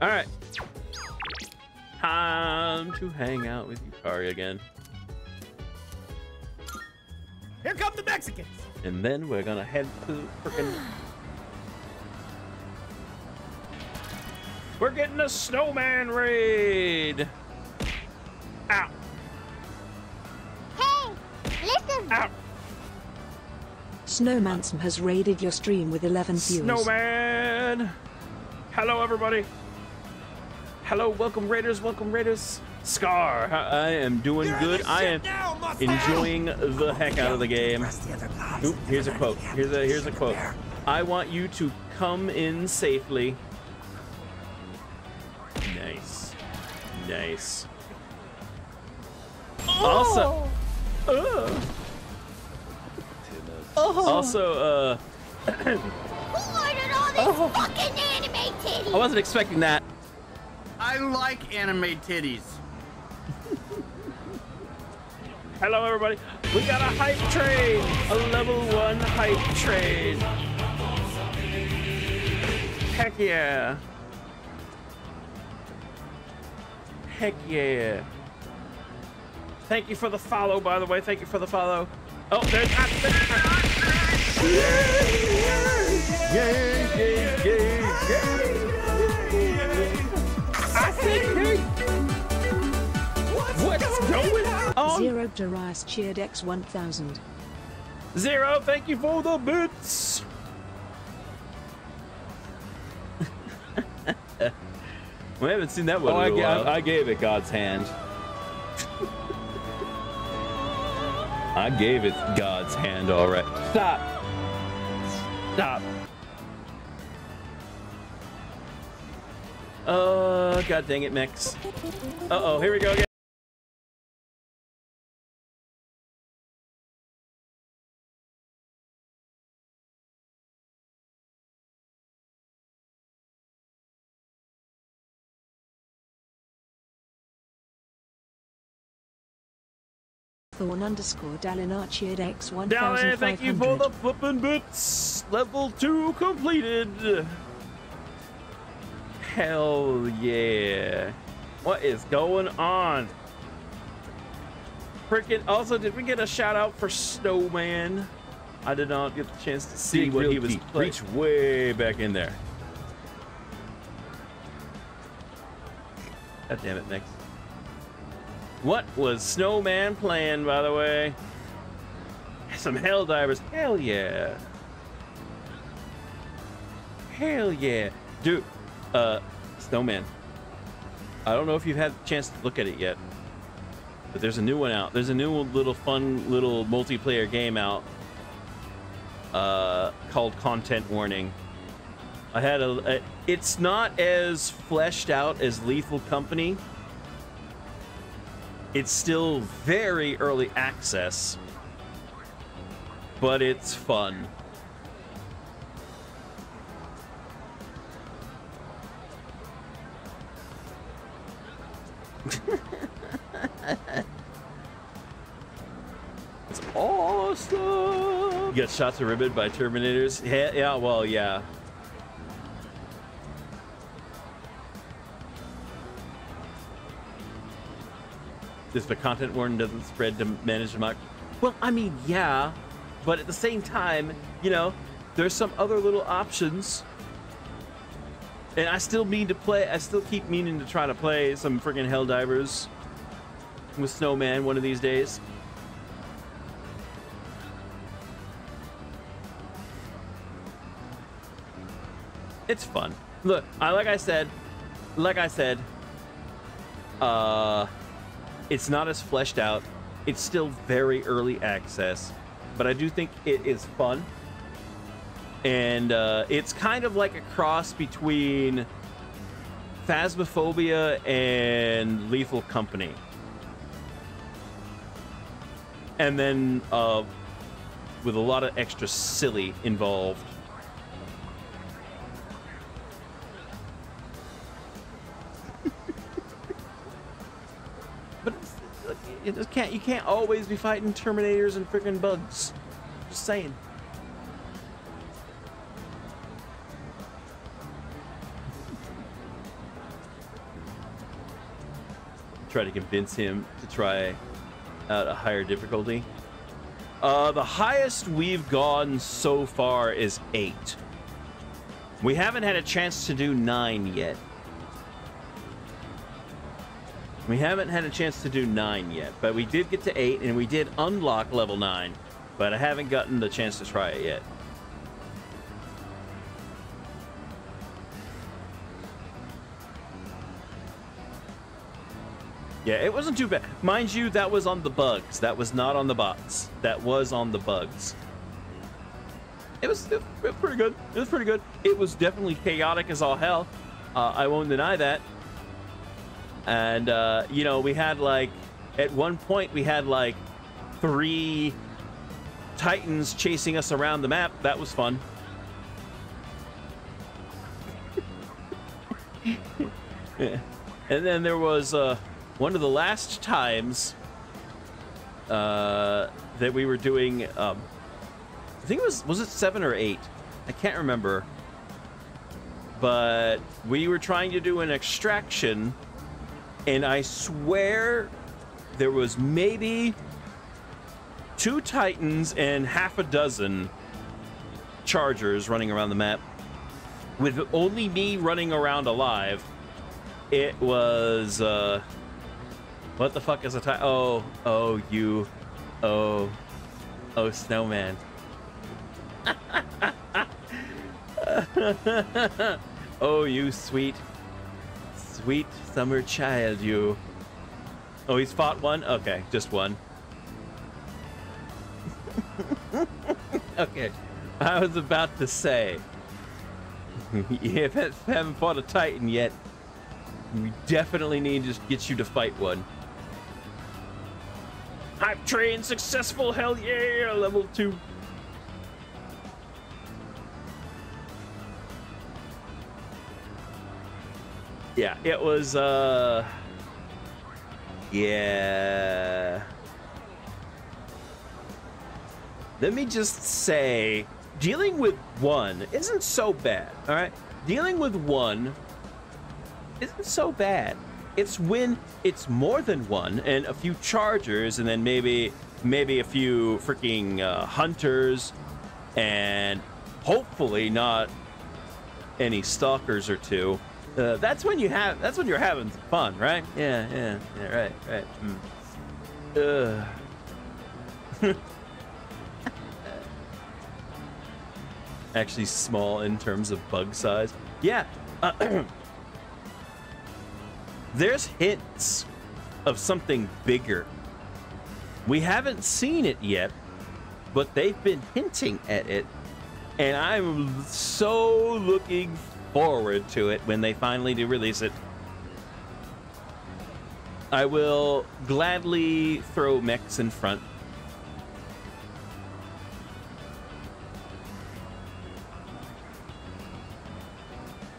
All right. Time to hang out with Yukari again. Here come the Mexicans. And then we're gonna head to the frickin'. We're getting a snowman raid. Ow. Hey, listen. Ow. Snowmanson has raided your stream with eleven viewers. Snowman. Hello, everybody. Hello, welcome raiders, welcome raiders. Scar, I am doing You're good. I am now, enjoying the heck out of the game. Oop, here's a quote. Here's a here's a quote. I want you to come in safely. Nice, nice. Oh. Also, uh, oh. also, uh. Who ordered all this oh. fucking anime titties? I wasn't expecting that. I like anime titties. Hello, everybody. We got a hype train, a level one hype train. Heck yeah. Heck yeah. Thank you for the follow, by the way. Thank you for the follow. Oh, there's... Yeah, yeah, yeah, yeah, yeah. I said, hey. What's going on? Zero Darius cheered X one thousand. Zero, thank you for the boots. We haven't seen that one. Oh, in a I, while. I, I gave it God's hand. I gave it God's hand, all right. Stop. Stop. Oh, God dang it, Mix. Uh-oh, here we go again. Thorn underscore Dalinar cheered X one thousand five hundred. Dalinar, thank you for the flippin' bits. Level two completed. Hell yeah. What is going on? Freaking, also, did we get a shout out for Snowman? I did not get the chance to see Dig what he was playing. Reach way back in there. God damn it, Nick. What was Snowman playing, by the way? Some Helldivers. Hell yeah. Hell yeah. Dude, uh, Snowman. I don't know if you've had a chance to look at it yet, but there's a new one out. There's a new little fun little multiplayer game out uh, called Content Warning. I had a, a... It's not as fleshed out as Lethal Company. It's still very early access, but it's fun. It's awesome. You got shot to ribbon by Terminators? Yeah, yeah, well, yeah. Is the content warning doesn't spread to manage democracy? Well, I mean, yeah, but at the same time, you know, there's some other little options, and I still mean to play. I still keep meaning to try to play some freaking Helldivers with Snowman one of these days. It's fun. Look, I like I said, like I said, uh, it's not as fleshed out. It's still very early access, but I do think it is fun. And uh, it's kind of like a cross between Phasmophobia and Lethal Company. And then uh, with a lot of extra silly involved. But it's, look, it just can't, you can't always be fighting Terminators and freaking bugs. Just saying. Try to convince him to try out a higher difficulty. Uh, the highest we've gone so far is eight. We haven't had a chance to do nine yet. We haven't had a chance to do nine yet, but we did get to eight and we did unlock level nine, but I haven't gotten the chance to try it yet. Yeah, it wasn't too bad. Mind you, that was on the bugs. That was not on the bots. That was on the bugs. It was, it was pretty good. It was pretty good. It was definitely chaotic as all hell. Uh, I won't deny that. And, uh, you know, we had like, at one point we had like three Titans chasing us around the map. That was fun. Yeah. And then there was, uh, one of the last times uh, that we were doing, um, I think it was, was it seven or eight? I can't remember. But we were trying to do an extraction, and I swear there was maybe two Titans and half a dozen Chargers running around the map, with only me running around alive. It was, uh, what the fuck is a Titan? Oh, oh, you, oh, oh, snowman. Oh, you sweet, sweet summer child, you. Oh, he's fought one? Okay, just one. Okay, I was about to say, you haven't fought a Titan yet. We definitely need to get you to fight one. I've trained successful, hell yeah, level two. Yeah, it was, uh... yeah... Let me just say, dealing with one isn't so bad, alright? Dealing with one isn't so bad. It's when it's more than one, and a few Chargers, and then maybe maybe a few freaking uh, Hunters, and hopefully not any Stalkers or two. Uh, that's when you have. That's when you're having fun, right? Yeah, yeah, yeah. Right, right. Mm. Ugh. Actually, small in terms of bug size. Yeah. Uh, there's hints of something bigger. We haven't seen it yet, but they've been hinting at it, and I'm so looking forward to it when they finally do release it. I will gladly throw mechs in front.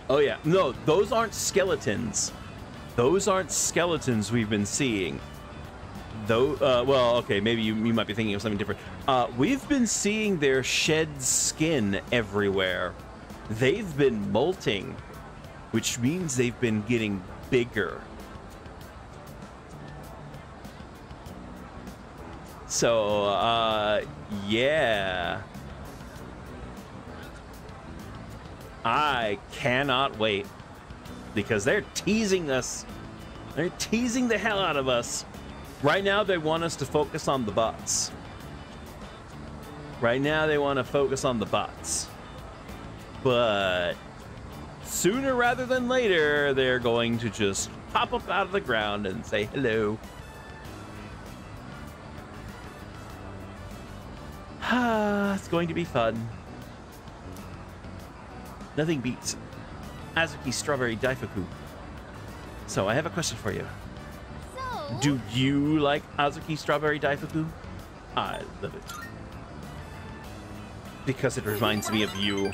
Oh yeah, no, those aren't skeletons. Those aren't skeletons we've been seeing. Though, uh, well, okay, maybe you, you might be thinking of something different. Uh, we've been seeing their shed skin everywhere. They've been molting, which means they've been getting bigger. So, uh, yeah. I cannot wait. Because they're teasing us. They're teasing the hell out of us. Right now, they want us to focus on the bots. Right now, they want to focus on the bots. But sooner rather than later, they're going to just pop up out of the ground and say hello. Ah, it's going to be fun. Nothing beats Azuki Strawberry Daifuku. So I have a question for you. So? Do you like Azuki Strawberry Daifuku? I love it. Because it reminds me of you.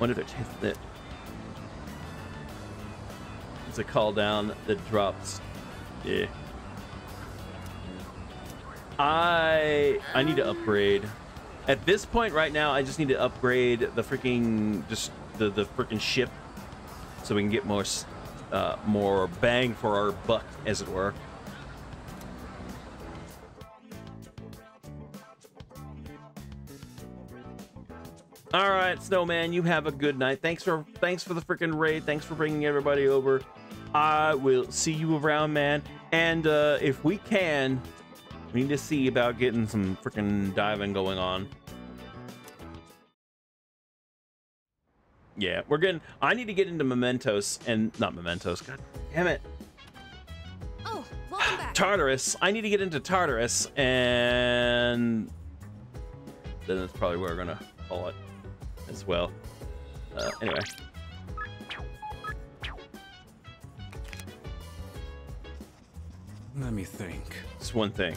Wonder if they're tasting it. It's a call down that drops. Yeah. I I need to upgrade. At this point right now, I just need to upgrade the freaking just the the freaking ship, so we can get more uh, more bang for our buck, as it were. All right, Snowman, you have a good night. Thanks for thanks for the freaking raid. Thanks for bringing everybody over. I will see you around, man. And uh, if we can. We need to see about getting some freaking diving going on. Yeah, we're getting. I need to get into Mementos and not Mementos. God damn it! Oh, welcome back. Tartarus. I need to get into Tartarus, and then that's probably where we're gonna call it as well. Uh, anyway. Let me think. It's one thing.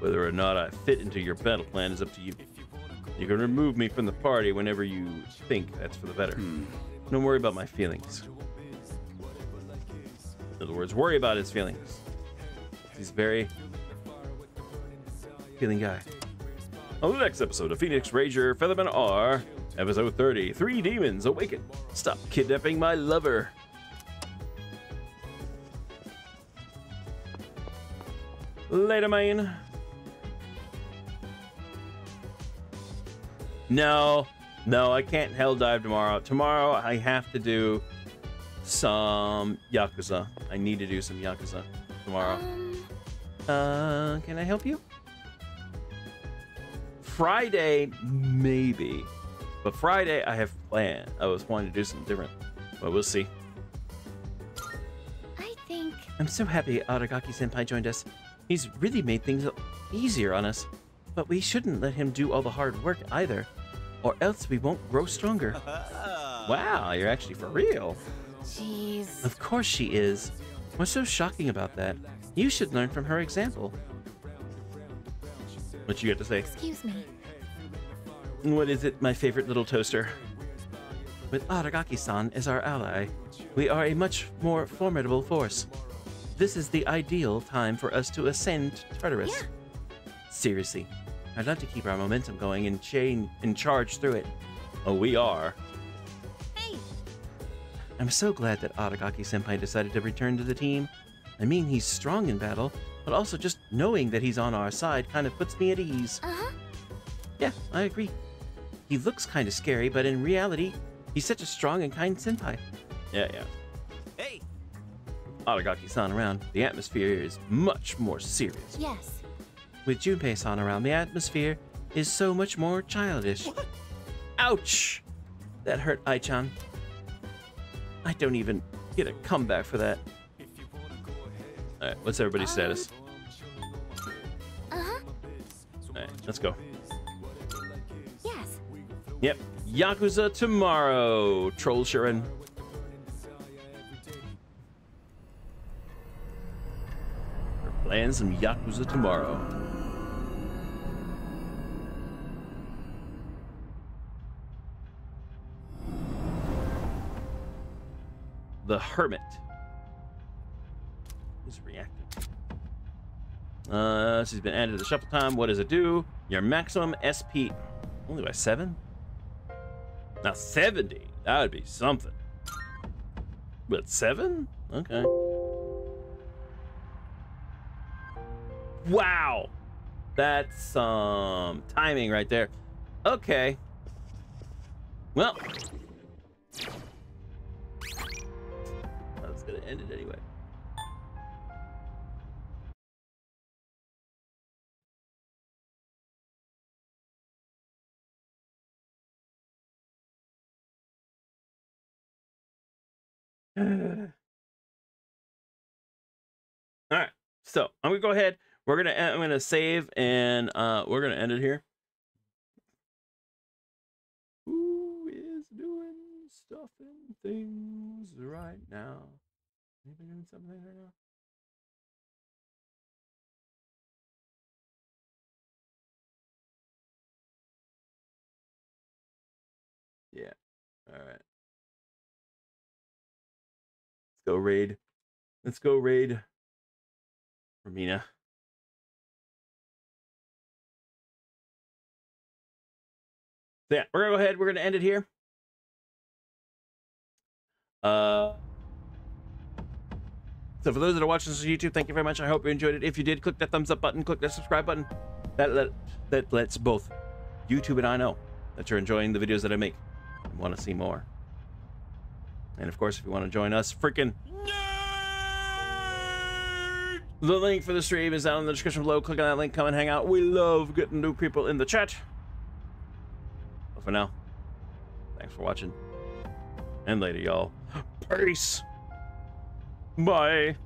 Whether or not I fit into your battle plan is up to you. You can remove me from the party whenever you think that's for the better. Hmm. Don't worry about my feelings. In other words, worry about his feelings. He's a very feeling guy. On the next episode of Phoenix Ranger Featherman R, episode thirty, Three Demons Awaken. Stop kidnapping my lover. Later, man. No, no, I can't hell dive tomorrow. Tomorrow, I have to do some Yakuza. I need to do some Yakuza tomorrow. Um, uh, can I help you? Friday, maybe. But Friday, I have planned. I was wanting to do something different. But we'll see. I think... I'm so happy Aragaki-senpai joined us. He's really made things easier on us, but we shouldn't let him do all the hard work either, or else we won't grow stronger. Wow, you're actually for real. Jeez. Of course she is. What's so shocking about that? You should learn from her example. What you got to say? Excuse me. What is it, my favorite little toaster? With Aragaki-san as our ally, we are a much more formidable force. This is the ideal time for us to ascend Tartarus. Yeah. Seriously, I'd love to keep our momentum going and chain and charge through it. Oh, we are. Hey. I'm so glad that Aragaki-senpai decided to return to the team. I mean, he's strong in battle, but also just knowing that he's on our side kind of puts me at ease. Uh-huh. Yeah, I agree. He looks kind of scary, but in reality, he's such a strong and kind senpai. Yeah, yeah. Aragaki-san around, the atmosphere is much more serious. Yes. With Junpei-san around, the atmosphere is so much more childish. What? Ouch! That hurt, Ai-chan. I don't even get a comeback for that. Alright, what's everybody's um, status? Uh-huh. Alright, let's go. Yes. Yep. Yakuza tomorrow, Troll Shuren. Playing some Yakuza tomorrow. The Hermit is reactive. Uh, she's been added to the shuffle time. What does it do? Your maximum S P only by seven? Now seventy. That would be something. But seven? Okay. Wow, that's some um, timing right there. Okay, well, I was gonna end it anyway. All right, so I'm gonna go ahead. We're gonna I'm gonna save and uh, we're gonna end it here. Who is doing stuff and things right now? Anybody doing something right now? Yeah. All right. Go raid. Let's go raid Romina. So yeah, we're gonna go ahead, we're gonna end it here. Uh so for those that are watching this on YouTube, thank you very much. I hope you enjoyed it. If you did, click that thumbs up button, click that subscribe button. That let that lets both YouTube and I know that you're enjoying the videos that I make and want to see more. And of course, if you want to join us, freaking nerd! The link for the stream is down in the description below. Click on that link, come and hang out. We love getting new people in the chat. But for now, thanks for watching. And later, y'all. Peace. Bye.